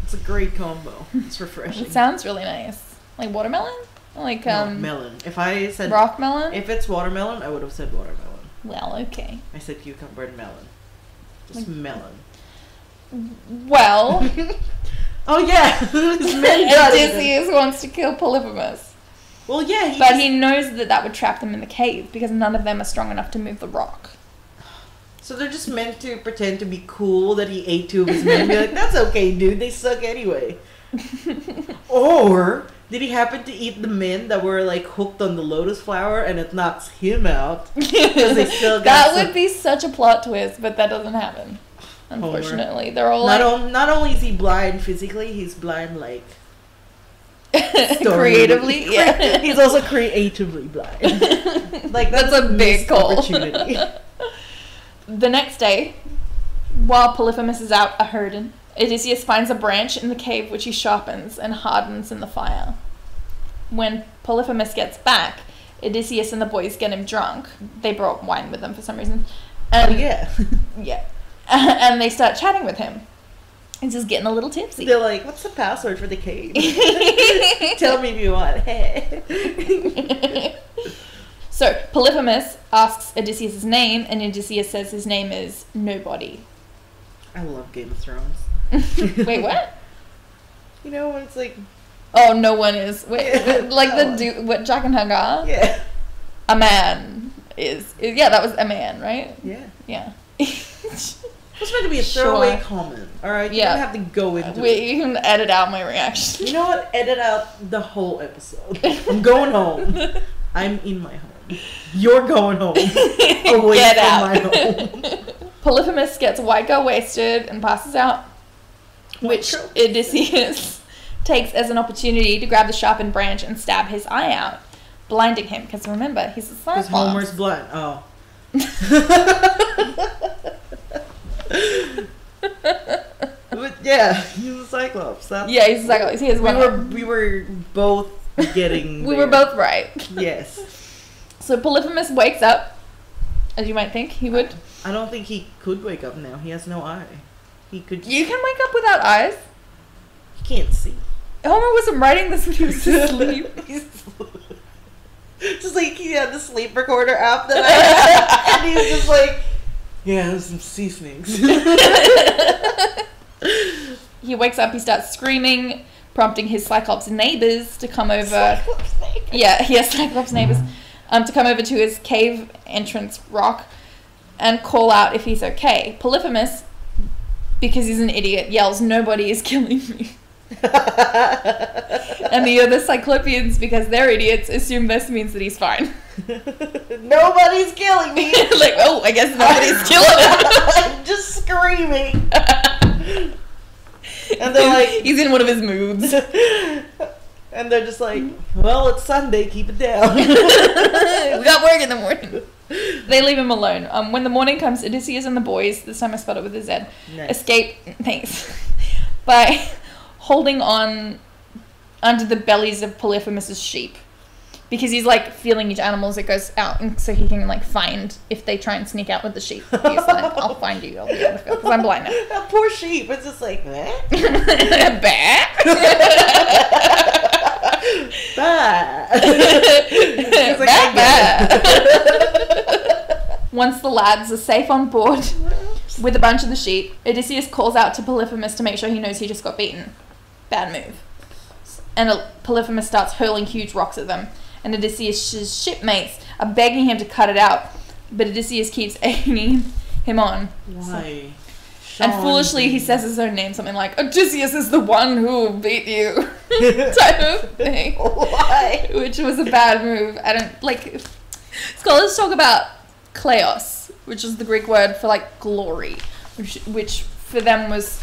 It's a great combo. It's refreshing. It sounds really nice. Like watermelon? Like melon. If I said rock melon? If it's watermelon, I would have said watermelon. Well, okay. I said cucumber and melon. Just like, melon. Well, oh yeah, Odysseus wants to kill Polyphemus. Well, yeah, but he knows that would trap them in the cave because none of them are strong enough to move the rock. So they're just meant to pretend to be cool that he ate two of his men and be like, "That's okay, dude. They suck anyway." Or did he happen to eat the men that were like hooked on the lotus flower and it knocks him out? They still got that would be such a plot twist, but that doesn't happen. Unfortunately, they're all not only is he blind physically, he's blind like creatively. Yeah, he's also creatively blind. Like that's a big goal. The next day, while Polyphemus is out a-herdin, Odysseus finds a branch in the cave which he sharpens and hardens in the fire. When Polyphemus gets back, Odysseus and the boys get him drunk. They brought wine with them for some reason. And, yeah. And they start chatting with him. He's just getting a little tipsy. They're like, what's the password for the cave? Tell me if you want. Hey. So Polyphemus asks Odysseus' name, and Odysseus says his name is Nobody. I love Game of Thrones. Wait, what? You know when it's like, oh, no one is. Wait, yeah, like no, the dude, what, Jack and Hagar? Yeah. A man is yeah, that was a man, right? Yeah. Yeah. It was meant to be a throwaway comment, alright? You don't have to go into it. You can edit out my reaction. You know what? Edit out the whole episode. I'm going home. I'm in my home. You're going home. Away Get from out. My home. Polyphemus gets white girl wasted and passes out, which Odysseus takes as an opportunity to grab the sharpened branch and stab his eye out, blinding him, because remember, he's a Cyclops. Because Homer's blind. Oh. But yeah, he's a Cyclops. Yeah, he's a Cyclops. He has one. We were both getting. We were both right. Yes. So Polyphemus wakes up, as you might think he would. I don't think he could wake up now. He has no eye. He could. You can wake up without eyes. He can't see. Homer wasn't writing this when he was asleep. Just like he had the sleep recorder app that I had, and he was just like. Yeah, there's some sea snakes. He wakes up, he starts screaming, prompting his Cyclops neighbors to come over. Cyclops neighbors? Yeah, he has Cyclops neighbors to come over to his cave entrance rock and call out if he's okay. Polyphemus, because he's an idiot, yells, "Nobody is killing me." And the other Cyclopeans, because they're idiots, assume this means that he's fine. Nobody's killing me. Like, oh, I guess nobody's killing him. I'm just screaming. And they're like, he's in one of his moods. And they're just like, well, it's Sunday, keep it down. We got work in the morning. They leave him alone. When the morning comes, Odysseus and the boys, this time I spelled it with a Z, nice. Escape, thanks, by holding on under the bellies of Polyphemus's sheep. Because he's, like, feeling each animal as it goes out, and so he can, like, find if they try and sneak out with the sheep. He's like, I'll find you. I'll be able to go, because I'm blind now. That poor sheep was just like, what? Once the lads are safe on board with a bunch of the sheep, Odysseus calls out to Polyphemus to make sure he knows he just got beaten. Bad move. And Polyphemus starts hurling huge rocks at them. And Odysseus' shipmates are begging him to cut it out, but Odysseus keeps egging him on. Why? So, and foolishly, he says his own name, something like, Odysseus is the one who beat you, type of thing. Why? Which was a bad move. I don't, like, scholars talk about kleos, which is the Greek word for, like, glory, which for them was,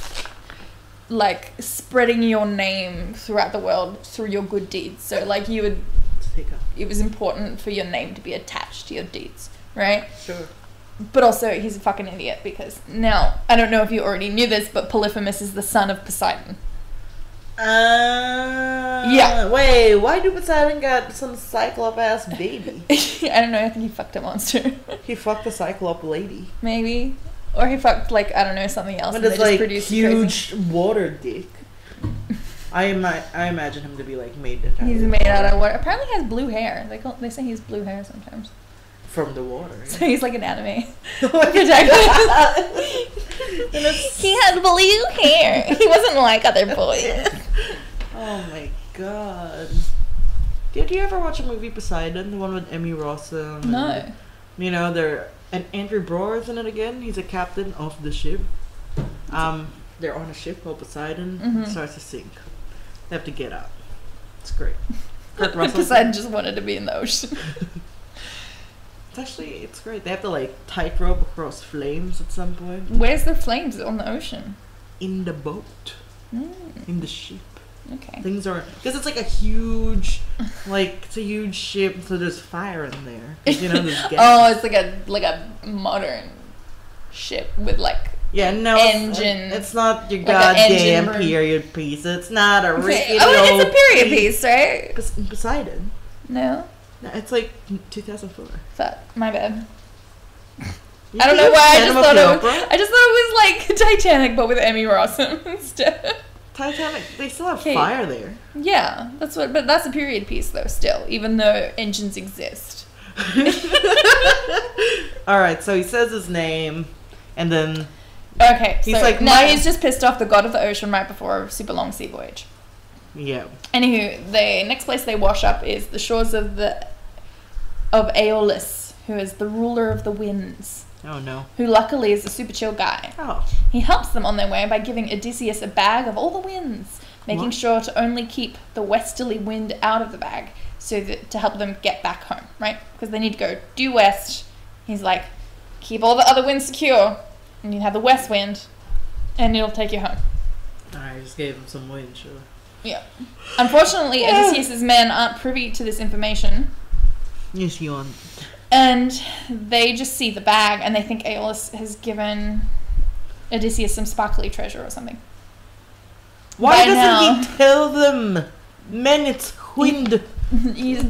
like, spreading your name throughout the world through your good deeds. So, like, you would... It was important for your name to be attached to your deeds, right? Sure. But also, he's a fucking idiot because now, I don't know if you already knew this, but Polyphemus is the son of Poseidon. Yeah. Wait, why do Poseidon got some Cyclop-ass baby? I don't know, I think he fucked a monster. He fucked a Cyclop lady. Maybe. Or he fucked, like, I don't know, something else. But it's like huge crazy water dick. I imagine him to be like made out of water. He's made out of water. Apparently he has blue hair. They say he has blue hair sometimes. From the water. Yeah. So he's like an anime. He has blue hair. He wasn't like other boys. Oh my god. Did you ever watch a movie Poseidon? The one with Emmy Rossum? No. And, you know, and Andrew Brewer is in it again. He's a captain of the ship. They're on a ship called Poseidon. Mm-hmm. It starts to sink. They have to get out. It's great. Poseidon just wanted to be in the ocean. It's great. They have to, like, tightrope across flames at some point. Where's the flames on the ocean? In the boat. Mm. In the ship. Okay. Things are... Because it's, like, a huge... Like, it's a huge ship, so there's fire in there. You know, there's gas. Oh, it's like a modern... ship with like engine. It's not your goddamn like period piece. It's not a it's a period piece, right? Poseidon. No, it's like 2004. Fuck, my bad. I don't know why. I just thought it was like Titanic, but with Emmy Rossum instead. Titanic, they still have fire there. Yeah, that's what. But that's a period piece, though. Still, even though engines exist. All right, so he says his name, and then he's so like, now he's just pissed off the god of the ocean right before a super long sea voyage. Yeah. Anywho, the next place they wash up is the shores of Aeolus, who is the ruler of the winds. Oh no. Who luckily is a super chill guy. Oh. He helps them on their way by giving Odysseus a bag of all the winds, making sure to only keep the westerly wind out of the bag so that to help them get back home, right? Because they need to go due west. He's like, keep all the other winds secure and you have the west wind and it'll take you home. I just gave him some wind, sure. Yeah. Unfortunately, Odysseus' men aren't privy to this information. Yes, you are. And they just see the bag and they think Aeolus has given Odysseus some sparkly treasure or something. Why doesn't he tell them? Men, it's wind.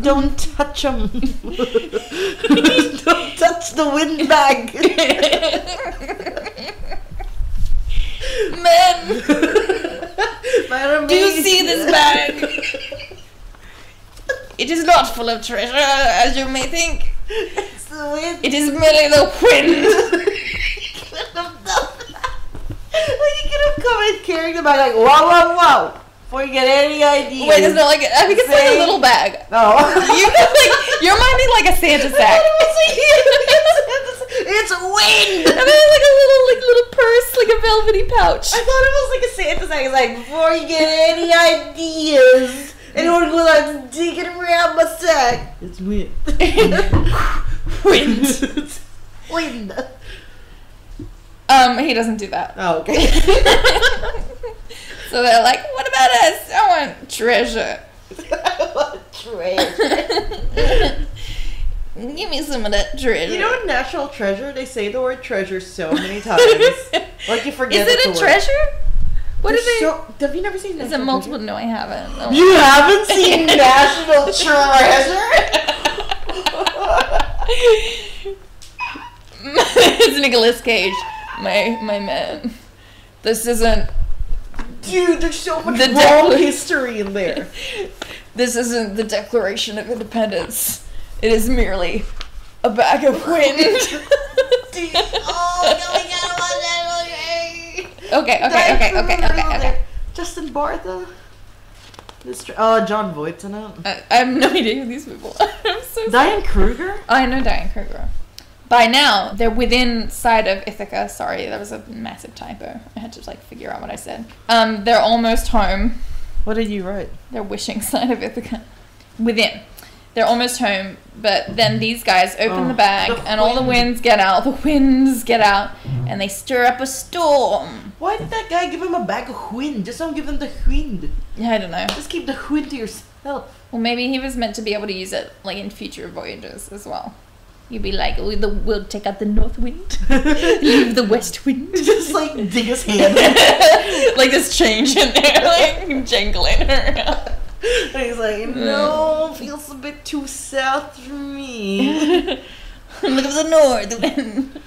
Don't touch them. Don't touch the wind bag. Men, do you see this bag? It is not full of treasure, as you may think. It's the wind. It is merely the wind. You could have come in carrying the bag like, wow, before you get any ideas. Wait, it's not like, I think it's like a little bag. No. Your mind is like a Santa sack. It's wind. And then it's like a little purse, like a velvety pouch. I thought it was like a Santa sack. It's like, before you get any ideas. Anyone will like dig it around my sack. It's wind. Wind. Wind. He doesn't do that. Oh, okay. So they're like, what about us? I want treasure. I want treasure. Give me some of that treasure. You know, national treasure, they say the word treasure so many times. Like you forget. Is it a treasure? Word. What is it? Have you never seen National Treasure? Is it multiple? No, I haven't. Oh. You haven't seen National Treasure? It's Nicolas Cage, my man. This isn't. Dude, there's so much wrong history in there. This isn't the Declaration of Independence. It is merely a bag of wind. Okay. Justin Bartha? John Voight's in it. I have no idea who these people are. I'm so Diane Kruger? Oh, I know Diane Kruger. By now, they're within sight of Ithaca. Sorry, that was a massive typo. I had to like figure out what I said. They're almost home. What did you write? They're wishing sight of Ithaca. Within. They're almost home, but then these guys open the bag and all the winds get out. The winds get out and they stir up a storm. Why did that guy give him a bag of wind? Just don't give him the wind. I don't know. Just keep the wind to yourself. Well, maybe he was meant to be able to use it like in future voyages as well. You'd be like, we'll take out the north wind, leave the west wind. Just like dig his hand. Like this change in there, like jangling around. And he's like, no, feels a bit too south for me. Look at the north wind.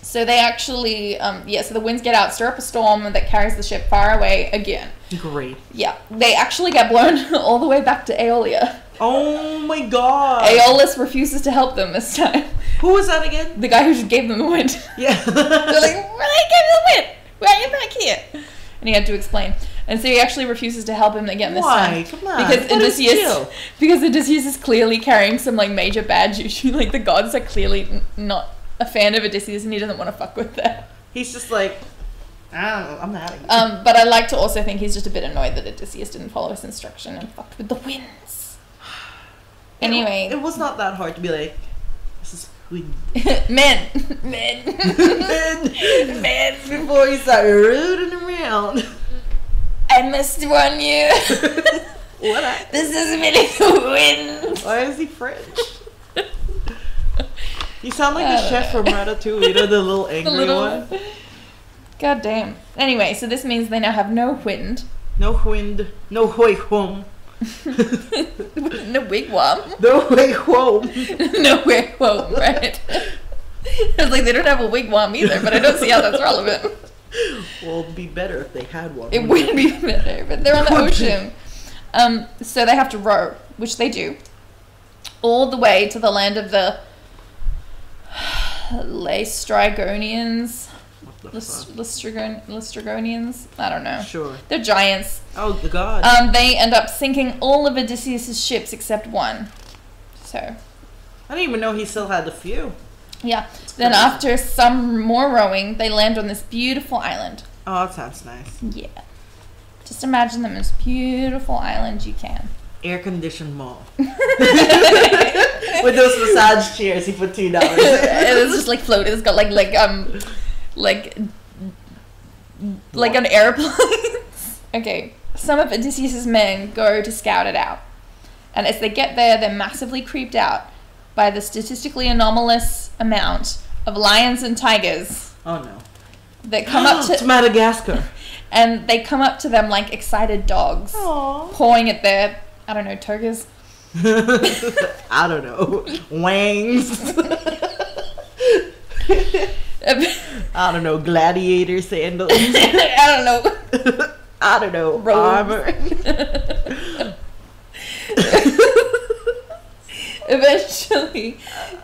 So they actually, so the winds get out, stir up a storm that carries the ship far away again. Great. Yeah, they actually get blown all the way back to Aeolia. Oh my god. Aeolus refuses to help them this time. Who was that again? The guy who just gave them the wind. Yeah. They're like, I gave you the wind. Why are you back here? And he had to explain. And so he actually refuses to help him again this time. Why? Come on. Because Odysseus is clearly carrying some like major bad juju. Like the gods are clearly not a fan of Odysseus and he doesn't want to fuck with that. He's just like, I don't know, I'm not. But I like to also think he's just a bit annoyed that Odysseus didn't follow his instruction and fucked with the winds. Anyway. It was not that hard to be like, this is wind. Men. Before you start rooting around. I missed one year. What? This is really the wind. Why is he French? You sound like the chef from Ratatouille, the little angry one. God damn. Anyway, so this means they now have no wind. No wind. No wigwam. No wigwam. No wigwam. No wigwam, right? I was like, they don't have a wigwam either, but I don't see how that's relevant. Well, it'd be better if they had one. It would be better, but they're on the ocean. So they have to row, which they do, all the way to the land of the Laestrygonians. Laestrygonians? I don't know. Sure. They're giants. Oh, the god. They end up sinking all of Odysseus' ships except one. So. I didn't even know he still had a few. Yeah. Then after some more rowing, they land on this beautiful island. Oh, that sounds nice. Yeah. Just imagine the most beautiful island you can. Air-conditioned mall. With those massage chairs, he put $2. It was just like floating. It's got like an airplane. Okay. Some of Odysseus's men go to scout it out. And as they get there, they're massively creeped out by the statistically anomalous amount of lions and tigers. Oh no. That come up to... It's Madagascar. And they come up to them like excited dogs. Aww. Pawing at their, I don't know, togas? I don't know. Wangs. I don't know, gladiator sandals. I don't know. I don't know, armor. Eventually,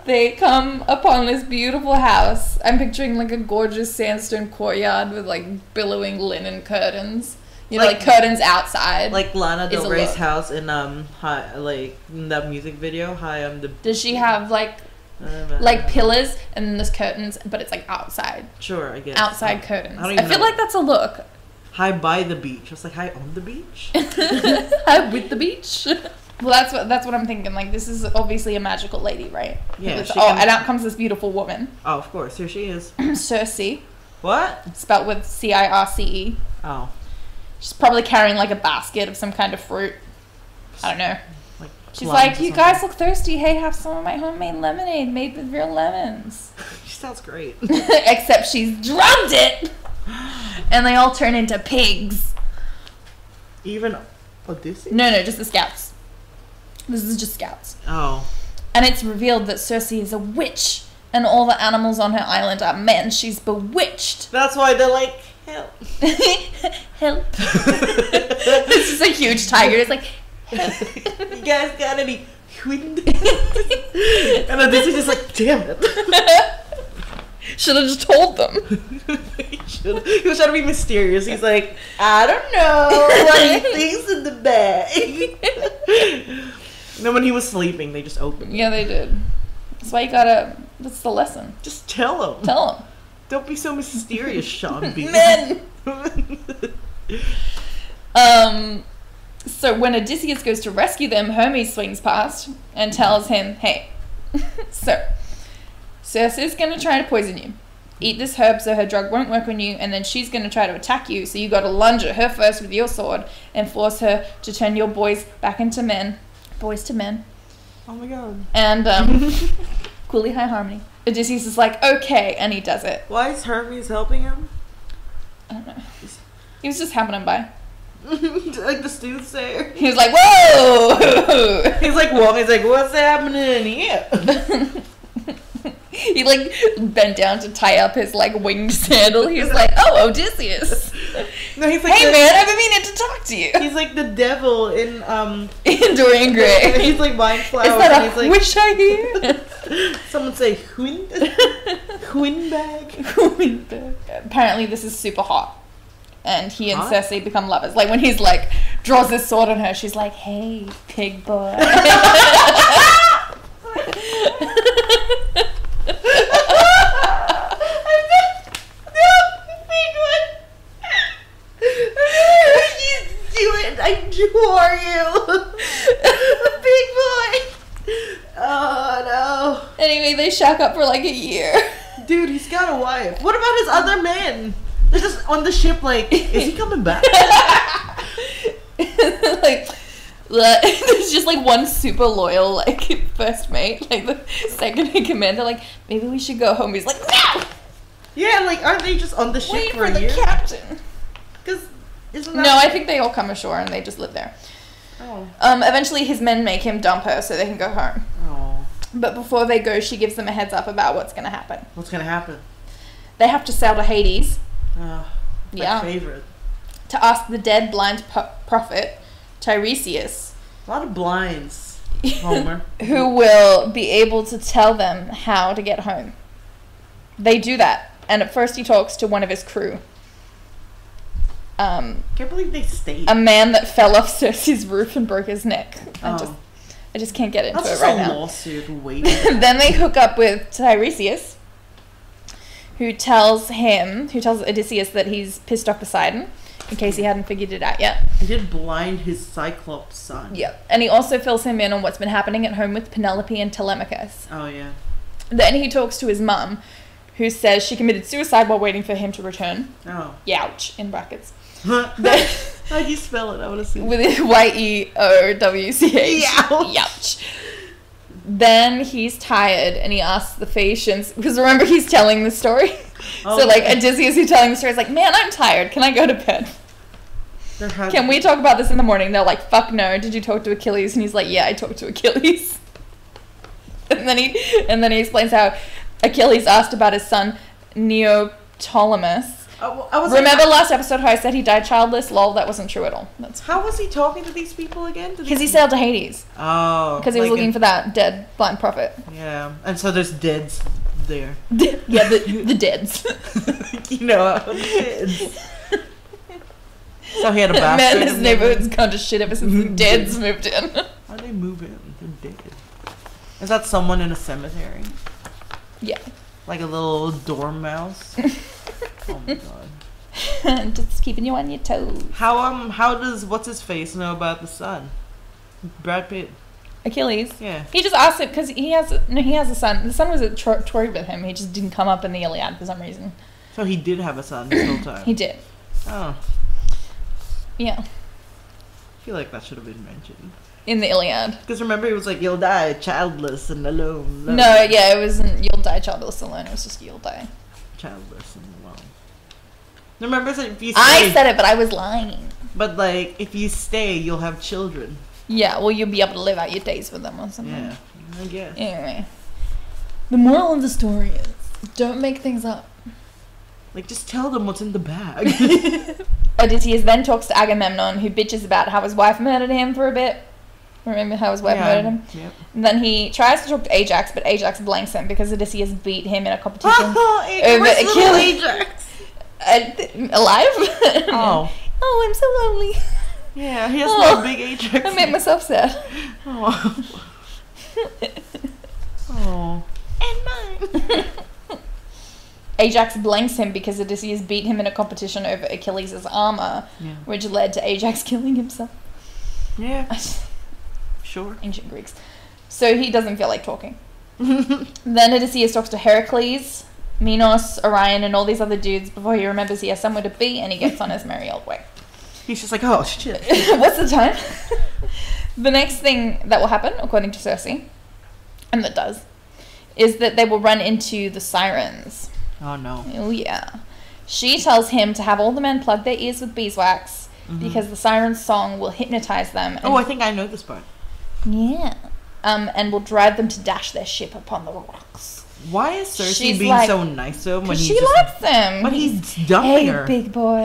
they come upon this beautiful house. I'm picturing like a gorgeous sandstone courtyard with like billowing linen curtains. You know, like curtains outside. Like Lana Del Rey's house in in that music video. Hi, I'm the. Does she have like pillars and then there's curtains, but it's like outside? Sure, I guess. Outside curtains. I feel like that's a look. Hi, by the beach. I was like, hi, on the beach. Hi, with the beach. Well, that's what I'm thinking. Like, this is obviously a magical lady, right? Yeah. And out comes this beautiful woman. Oh, of course. Here she is. Circe. What? Spelt with Circe. Oh. She's probably carrying, like, a basket of some kind of fruit. I don't know. Like, she's like, you guys look thirsty. Hey, have some of my homemade lemonade made with real lemons. She sounds great. Except she's drummed it. And they all turn into pigs. Even Odysseus? No, just the scouts. This is just scouts. Oh. And it's revealed that Circe is a witch, and all the animals on her island are men. She's bewitched. That's why they're like, help. Help. This is a huge tiger. It's like, help. You guys got any wind? And then this is just like, damn it. Should have just told them. He was trying to be mysterious. He's like, I don't know. Like, things in the bag. And then when he was sleeping, they just opened it. Yeah, they did. That's why you gotta... That's the lesson. Just tell him. Tell him. Don't be so mysterious, Sean Bean. Men! So when Odysseus goes to rescue them, Hermes swings past and tells him, hey, sir, Circe is gonna try to poison you. Eat this herb so her drug won't work on you, and then she's going to try to attack you, so you got to lunge at her first with your sword and force her to turn your boys back into men. Boys to men. Oh my god. And, coolly high harmony. Odysseus is like, okay, and he does it. Why is Hermes helping him? I don't know. He was just happening by. Like the soothsayer. He was like, whoa! He's like, well, he's like, what's happening here? He, like, bent down to tie up his, like, winged sandal. He was like, oh, Odysseus. No, he's like, hey, man, I've been meaning to talk to you. He's like the devil in, in Dorian Gray. He's, like, buying flowers. Is that and he's like, wish I hear? Someone say, Huinbag. Apparently, this is super hot. And he and Circe become lovers. Like, when he's, like, draws his sword on her, she's like, hey, pig boy. Who are you? A big boy. Oh, no. Anyway, they shack up for like a year. Dude, he's got a wife. What about his other men? They're just on the ship like, is he coming back? Like, There's just like one super loyal like first mate, like the second in command. They're like, maybe we should go home. He's like, no. Yeah, like aren't they just on the ship for a year? Wait for the captain. Because isn't that? No, I think they all come ashore and they just live there. Oh. Eventually, his men make him dump her so they can go home. Oh. But before they go, she gives them a heads up about what's going to happen. What's going to happen? They have to sail to Hades. My favorite. To ask the dead blind prophet, Tiresias. A lot of blinds, Homer. Who will be able to tell them how to get home. They do that. And at first he talks to one of his crew. Can't believe they stayed. A man that fell off Circe's roof and broke his neck. I just can't get into it right now. That's just a lawsuit waiting. Then they hook up with Tiresias, who tells Odysseus that he's pissed off Poseidon, in case he hadn't figured it out yet. He did blind his Cyclops son. Yeah, and he also fills him in on what's been happening at home with Penelope and Telemachus. Oh, yeah. Then he talks to his mum, who says she committed suicide while waiting for him to return. Oh. Youch, in brackets. How'd you spell it? I would assume. With YEOWCH. Youch. Then he's tired and he asks the Phaeacians, because remember he's telling the story. Oh, so like Odysseus who's telling the story is like, man, I'm tired. Can I go to bed? Can we talk about this in the morning? They're like, fuck no. Did you talk to Achilles? And he's like, yeah, I talked to Achilles. And then he explains how Achilles asked about his son Neoptolemus. Remember last episode how I said he died childless? Lol, that wasn't true at all. How was he talking to these people again? Because he sailed to Hades. Oh. Because he was looking for that dead blind prophet. Yeah. And so there's deads there. Yeah, the deads. You know, deads. So he had a bastard. Man, this neighborhood's gone to shit ever since the deads moved in. Why'd they move in? They're dead. Is that someone in a cemetery? Yeah. Like a little dormouse? Oh my god. Just keeping you on your toes. How does what's-his-face know about the son? Brad Pitt. Achilles? Yeah. He just asked it because he has a son. The son was at Troy with him. He just didn't come up in the Iliad for some reason. So he did have a son this whole time? He did. Oh. Yeah. I feel like that should have been mentioned. In the Iliad. Because remember he was like, you'll die childless and alone. No, yeah, it wasn't you'll die childless alone. It was just you'll die childless and alone. Remember, so if you stay, I said it, but I was lying. But like, if you stay, you'll have children. Yeah, well, you'll be able to live out your days with them or something. Yeah, I guess. Anyway, the moral of the story is don't make things up. Like, just tell them what's in the bag. Odysseus then talks to Agamemnon, who bitches about how his wife murdered him for a bit. Remember how his wife murdered him? Yep. And then he tries to talk to Ajax, but Ajax blanks him because Odysseus beat him in a competition over Achilles. Ajax. Alive? Oh. Oh, I'm so lonely. Yeah, he has no big Ajax. I made myself sad. Oh. Oh. And mine. Ajax blanks him because Odysseus beat him in a competition over Achilles' armor, which led to Ajax killing himself. Yeah. Sure. Ancient Greeks. So he doesn't feel like talking. Then Odysseus talks to Heracles, Minos, Orion, and all these other dudes before he remembers he has somewhere to be, and he gets on his merry old way. He's just like, oh, shit. What's the time? The next thing that will happen, according to Circe, and that does, is that they will run into the sirens. Oh, no. Oh, yeah. She tells him to have all the men plug their ears with beeswax because the siren's song will hypnotize them. And I think I know this part. Yeah. And will drive them to dash their ship upon the rocks. Why is Circe being like, so nice to him when she likes him? When he's dumping her. Hey, big boy.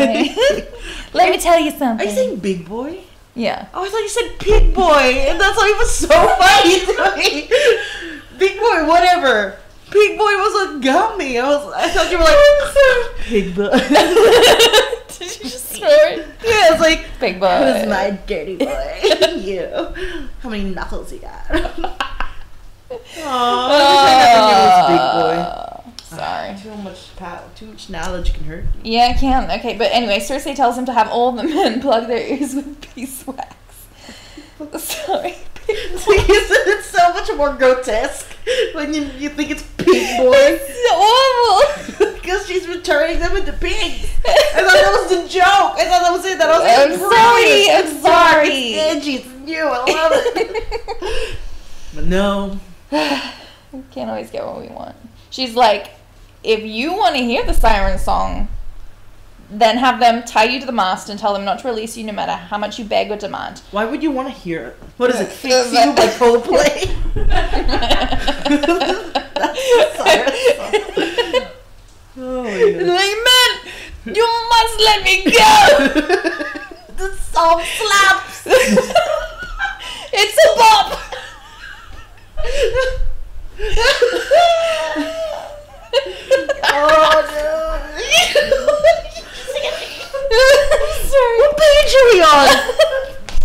Let me tell you something. Are you saying big boy? Yeah. Oh, I thought you said pig boy, and that's why he was so funny to me. Big boy, whatever. Pig boy was a gummy. I thought you were like pig boy. Did you just swear it? Yeah, it's like big boy. Who's my dirty boy? You. How many knuckles you got? Aww, I wish I had the newest big boy. Sorry. Too much knowledge can hurt you. Yeah, it can. Okay, but anyway, Circe tells him to have all the men plug their ears with beeswax. Sorry. Isn't it so much more grotesque when you think it's pig boy? It's horrible. Because she's been turning them into pigs. I thought that was the joke. I thought that was it. I'm sorry. It's edgy. It's you. I love it. But no. We can't always get what we want. She's like, if you want to hear the siren song, then have them tie you to the mast and tell them not to release you no matter how much you beg or demand. Why would you want to hear it? What is it? Fix You by Coldplay? That's the siren song. Oh, yeah. Like, man, you must let me go! The song slaps! It's a bop! Oh, no. Sorry. What page are we on?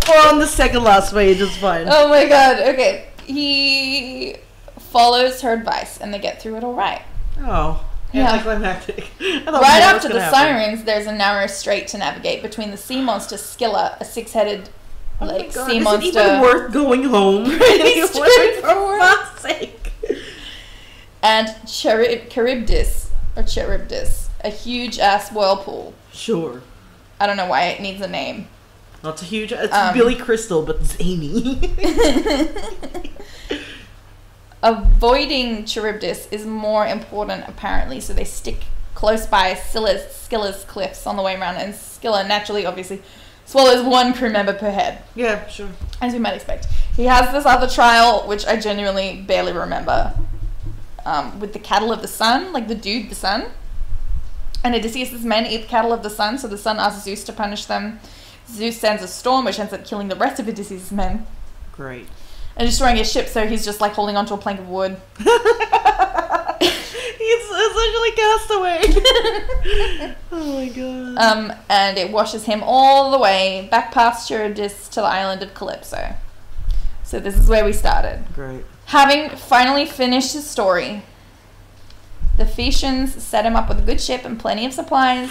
We're on the second last page, it's fine. Oh my god, okay. He follows her advice and they get through it all right. Oh, yeah. Anticlimactic. Right after the sirens, there's a narrow strait to navigate between the sea monster Scylla, a six-headed sea monster. Is it even worth going home? For fuck's sake. And Charybdis, a huge-ass whirlpool. Sure. I don't know why it needs a name. Not a huge... It's Billy Crystal, but zany. Avoiding Charybdis is more important, apparently, so they stick close by Scylla's cliffs on the way around, and Scylla naturally, obviously, swallows one crew member per head. Yeah, sure. As we might expect. He has this other trial, which I genuinely barely remember, with the cattle of the sun, like the sun. And Odysseus' men eat the cattle of the sun, so the sun asks Zeus to punish them. Zeus sends a storm, which ends up killing the rest of Odysseus' men. Great. And destroying his ship, so he's just, like, holding onto a plank of wood. He's essentially cast away. Oh, my God. And it washes him all the way back past Charybdis to the island of Calypso. So this is where we started. Great. Having finally finished his story... The Phaeacians set him up with a good ship and plenty of supplies.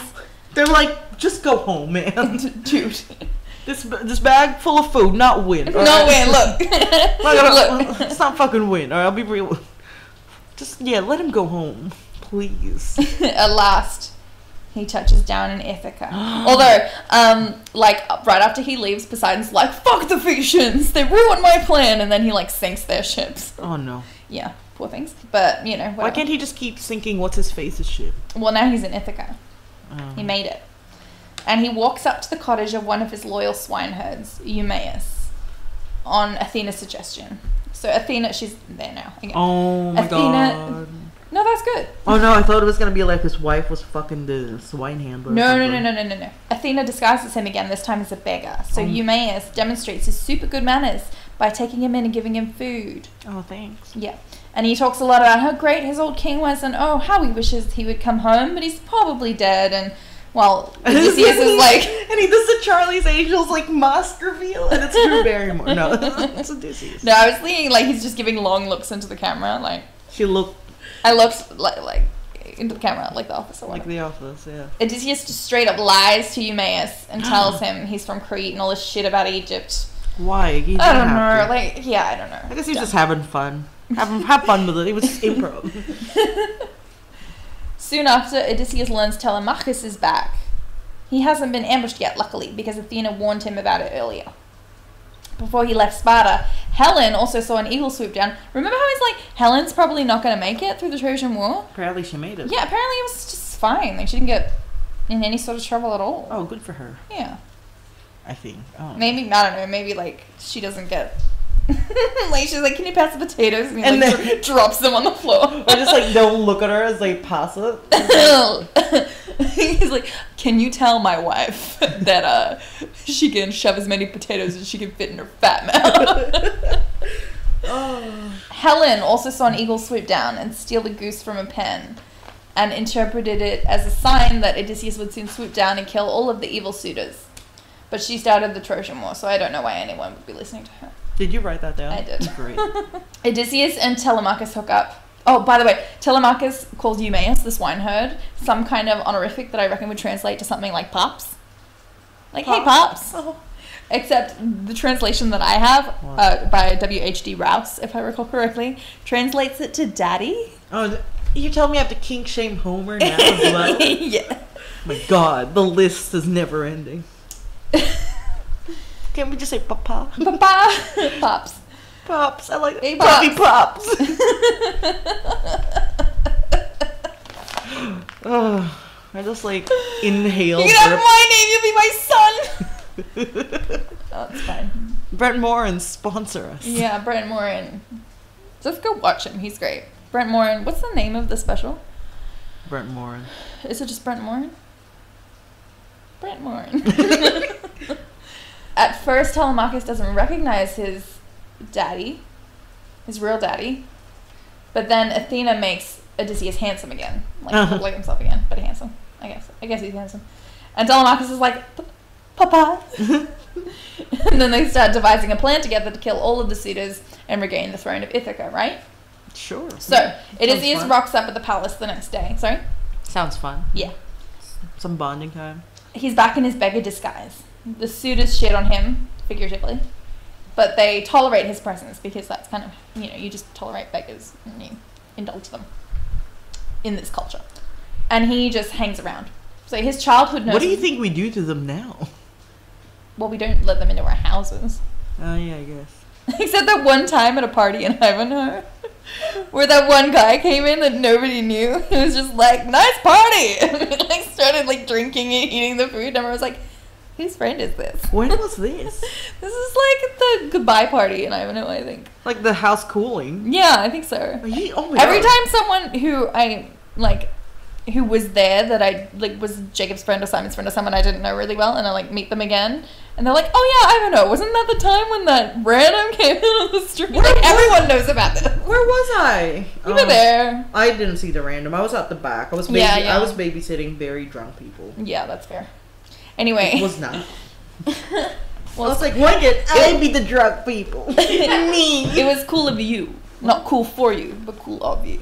They're like, just go home, man. Dude. This bag full of food, not wind. No right? Wind, look. It's not fucking wind, alright? I'll be real. Just, yeah, let him go home. Please. At last, he touches down in Ithaca. Although, like, right after he leaves, Poseidon's like, fuck the Phaeacians! They ruined my plan! And then he, like, sinks their ships. Oh, no. Yeah. Poor things, but you know, whatever. Why can't he just keep sinking what's-his-face's ship? Well, now he's in Ithaca. He made it. And he walks up to the cottage of one of his loyal swineherds, Eumaeus, on Athena's suggestion. So Athena, she's there now again. Oh my god. No, that's good. Oh no, I thought it was going to be like his wife was fucking the swine handler. No. Athena disguises him again, this time as a beggar. So Eumaeus demonstrates his super good manners by taking him in and giving him food. Oh, thanks. Yeah. And he talks a lot about how great his old king was and, oh, how he wishes he would come home, but he's probably dead. And, well, Odysseus is like... And he does the Charlie's Angels, like, mask reveal, and it's Drew Barrymore. No, it's Odysseus. No, I was thinking, like, he's just giving long looks into the camera, like... I looked, like into the camera, like The Office or whatever. Like The Office, yeah. Odysseus just straight up lies to Eumaeus and tells him he's from Crete and all this shit about Egypt. Why? I don't know. Like, yeah, I don't know. I guess he's just having fun. Have fun with it. It was improv. Soon after, Odysseus learns Telemachus is back. He hasn't been ambushed yet, luckily, because Athena warned him about it earlier. Before he left Sparta, Helen also saw an eagle swoop down. Remember how he's like, Helen's probably not going to make it through the Trojan War? Apparently she made it. Yeah, apparently it was just fine. Like, she didn't get in any sort of trouble at all. Oh, good for her. Yeah. I think. Oh. Maybe, I don't know, maybe like she doesn't get... Like she's like, can you pass the potatoes? And, then drops them on the floor. Or just like don't look at her as they pass it. He's like, can you tell my wife that she can shove as many potatoes as she can fit in her fat mouth? Oh. Helen also saw an eagle swoop down and steal a goose from a pen, and interpreted it as a sign that Odysseus would soon swoop down and kill all of the evil suitors. But she started the Trojan War, so I don't know why anyone would be listening to her. Did you write that down? I did. Great. Odysseus and Telemachus hook up. Oh, by the way, Telemachus calls Eumaeus, the swineherd, some kind of honorific that I reckon would translate to something like Pops. Like, Pops. Hey, Pops. Oh. Except the translation that I have by W.H.D. Rouse, if I recall correctly, translates it to Daddy. Oh, you tell me I have to kink shame Homer now as well? Yeah. Oh my God, the list is never ending. Can't we just say papa? Papa. Pops. Pops. I like hey, puppy pops. Oh, I just like inhale. You can have my name. You'll be my son. Oh, it's fine. Brent Morin, sponsor us. Yeah, Brent Morin. Just go watch him. He's great. Brent Morin. What's the name of the special? Brent Morin. Is it just Brent Morin? Brent Morin. At first, Telemachus doesn't recognize his daddy, his real daddy. But then Athena makes Odysseus handsome again. Like, look like himself again, but handsome. I guess he's handsome. And Telemachus is like, Papa. And then they start devising a plan together to kill all of the suitors and regain the throne of Ithaca, right? Sure. So, Odysseus rocks up at the palace the next day. Sorry? Sounds fun. Yeah. Some bonding time. He's back in his beggar disguise. The suitors shit on him, figuratively. But they tolerate his presence because that's kind of, you know, you just tolerate beggars and you indulge them in this culture. And he just hangs around. So his childhood knows... What do you think we do to them now? Well, we don't let them into our houses. Oh, yeah, I guess. Except that one time at a party in Ivanhoe, where that one guy came in that nobody knew. He was just like, nice party! And I started, like, drinking and eating the food. And I was like, whose friend is this? When was this? This is, like, the goodbye party in Ivanhoe, I think. Like, the house cooling? Yeah, I think so. Oh, every time someone who I, like... who was there that I, like, was Jacob's friend or Simon's friend or someone I didn't know really well, and I, like, meet them again, and they're like, oh, yeah, I don't know, wasn't that the time when that random came in on the street? Where, like, everyone knows about this. Where was I? You were there. I didn't see the random. I was at the back. I was I was babysitting very drunk people. Yeah, that's fair. Anyway. It was not. Well, I was like, why did I be the drunk people? Me. It was cool of you. Not cool for you, but cool of you.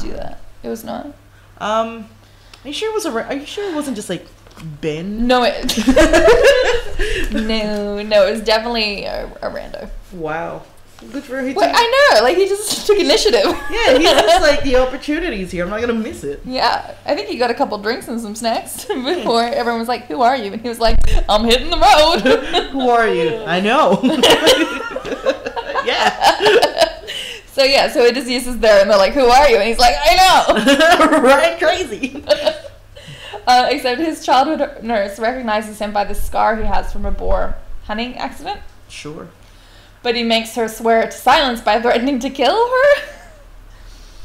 Do that. It was not. Are you sure it was around? Are you sure it wasn't just like Ben? No, it. no, it was definitely a rando. Wow, good for him. Well, I know, like he just took initiative. Yeah, he just like the opportunity's here. I'm not gonna miss it. Yeah, I think he got a couple drinks and some snacks before everyone was like, "Who are you?" And he was like, "I'm hitting the road." Who are you? I know. Yeah. So, yeah, so Odysseus is there, and they're like, who are you? And he's like, I know! Right? Crazy! Except his childhood nurse recognizes him by the scar he has from a boar hunting accident. Sure. But he makes her swear to silence by threatening to kill her.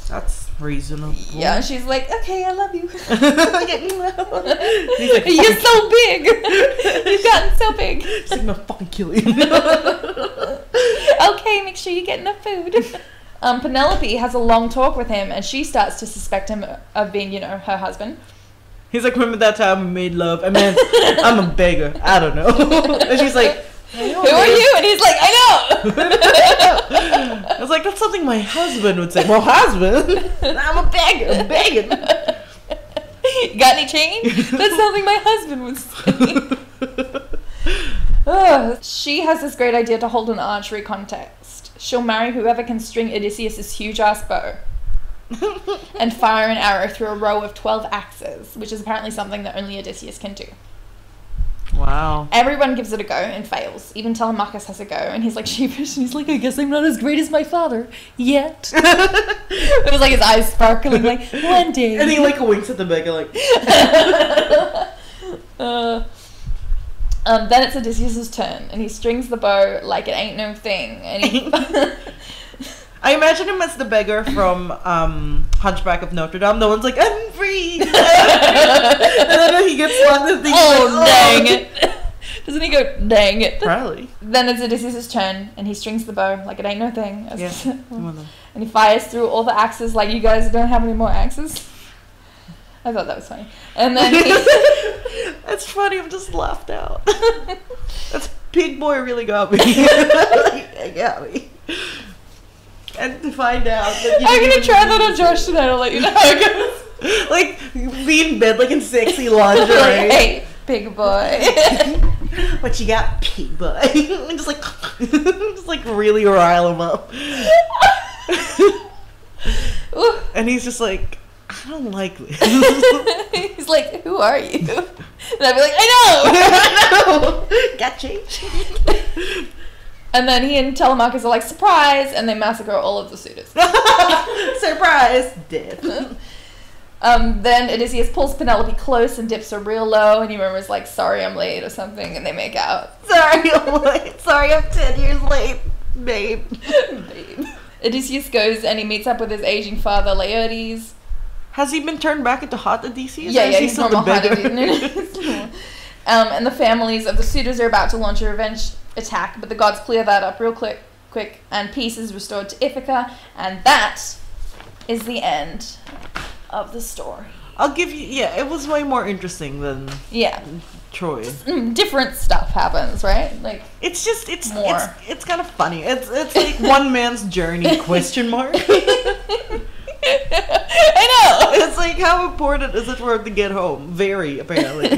That's reasonable. Yeah, she's like, okay, I love you. Like, you're so big! You've gotten so big! She's like, I'm gonna fucking kill you. Okay, make sure you get enough food. Penelope has a long talk with him, and she starts to suspect him of being, you know, her husband. He's like, remember that time we made love? I mean, I'm a beggar. I don't know. And she's like, who are you? And he's like, I know. I was like, that's something my husband would say. Well, husband? I'm a beggar. I'm begging. Got any change? That's something my husband would say. Ugh. She has this great idea to hold an archery contest. She'll marry whoever can string Odysseus's huge ass bow and fire an arrow through a row of 12 axes, which is apparently something that only Odysseus can do. Wow. Everyone gives it a go and fails. Even Telemachus has a go, and he's like sheepish, and he's like, I guess I'm not as great as my father yet. It was like his eyes sparkling, like, one day. And he like winks at the beggar, like. Then it's Odysseus' turn, and he strings the bow like it ain't no thing. And he I imagine him as the beggar from Hunchback of Notre Dame. The one's like, I'm free! And then he gets one of the things. Oh, dang it. Doesn't he go, dang it? Probably. Then it's Odysseus' turn, and he strings the bow like it ain't no thing. Yeah. And he fires through all the axes like, you guys don't have any more axes? I thought that was funny. And then he... That's funny, I'm just laughed out. That's Pig Boy really got me. It got me. And to find out that you I'm gonna try that on Josh tonight, I'll let you know. Like be in bed like in sexy lingerie. Like, hey, Pig Boy. What you got, Pig Boy? And just like really rile him up. And he's just like, I don't like this. He's like, who are you? And I'd be like, I know! Got change. And then he and Telemachus are like, surprise! And they massacre all of the suitors. Surprise! Dead. Then Odysseus pulls Penelope close and dips her real low, and he murmurs, like, sorry I'm late or something, and they make out. Sorry I'm late. Sorry I'm 10 years late, babe. Babe. Odysseus goes and he meets up with his aging father, Laertes. Has he been turned back into hot Odysseus? Yeah, he's normal hot Odysseus. And the families of the suitors are about to launch a revenge attack, but the gods clear that up real quick, and peace is restored to Ithaca, and that is the end of the story. I'll give you, yeah, it was way more interesting than Troy. Different stuff happens, right? Like it's more. It's kind of funny. It's like one man's journey ? I know. It's like, how important is it for him to get home? Very, apparently.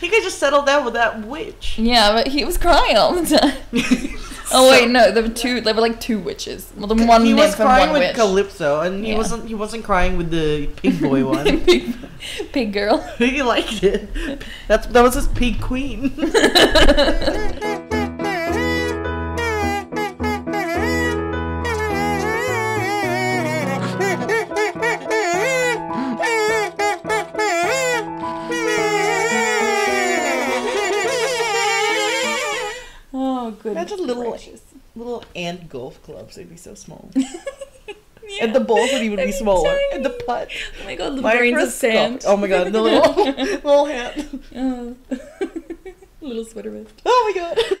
He could just settle down with that witch. Yeah, but he was crying all the time. Oh wait, no, there were like two witches. Well, the one he was crying with witch. Calypso, and he wasn't crying with the pig boy one. Pig girl. He liked it. That was his pig queen. Imagine little ant golf clubs. They'd be so small. And the balls would even be smaller. And the putt. Oh my god, the grains of sand. Oh my god, the little hand. Little sweater vest. Oh my god.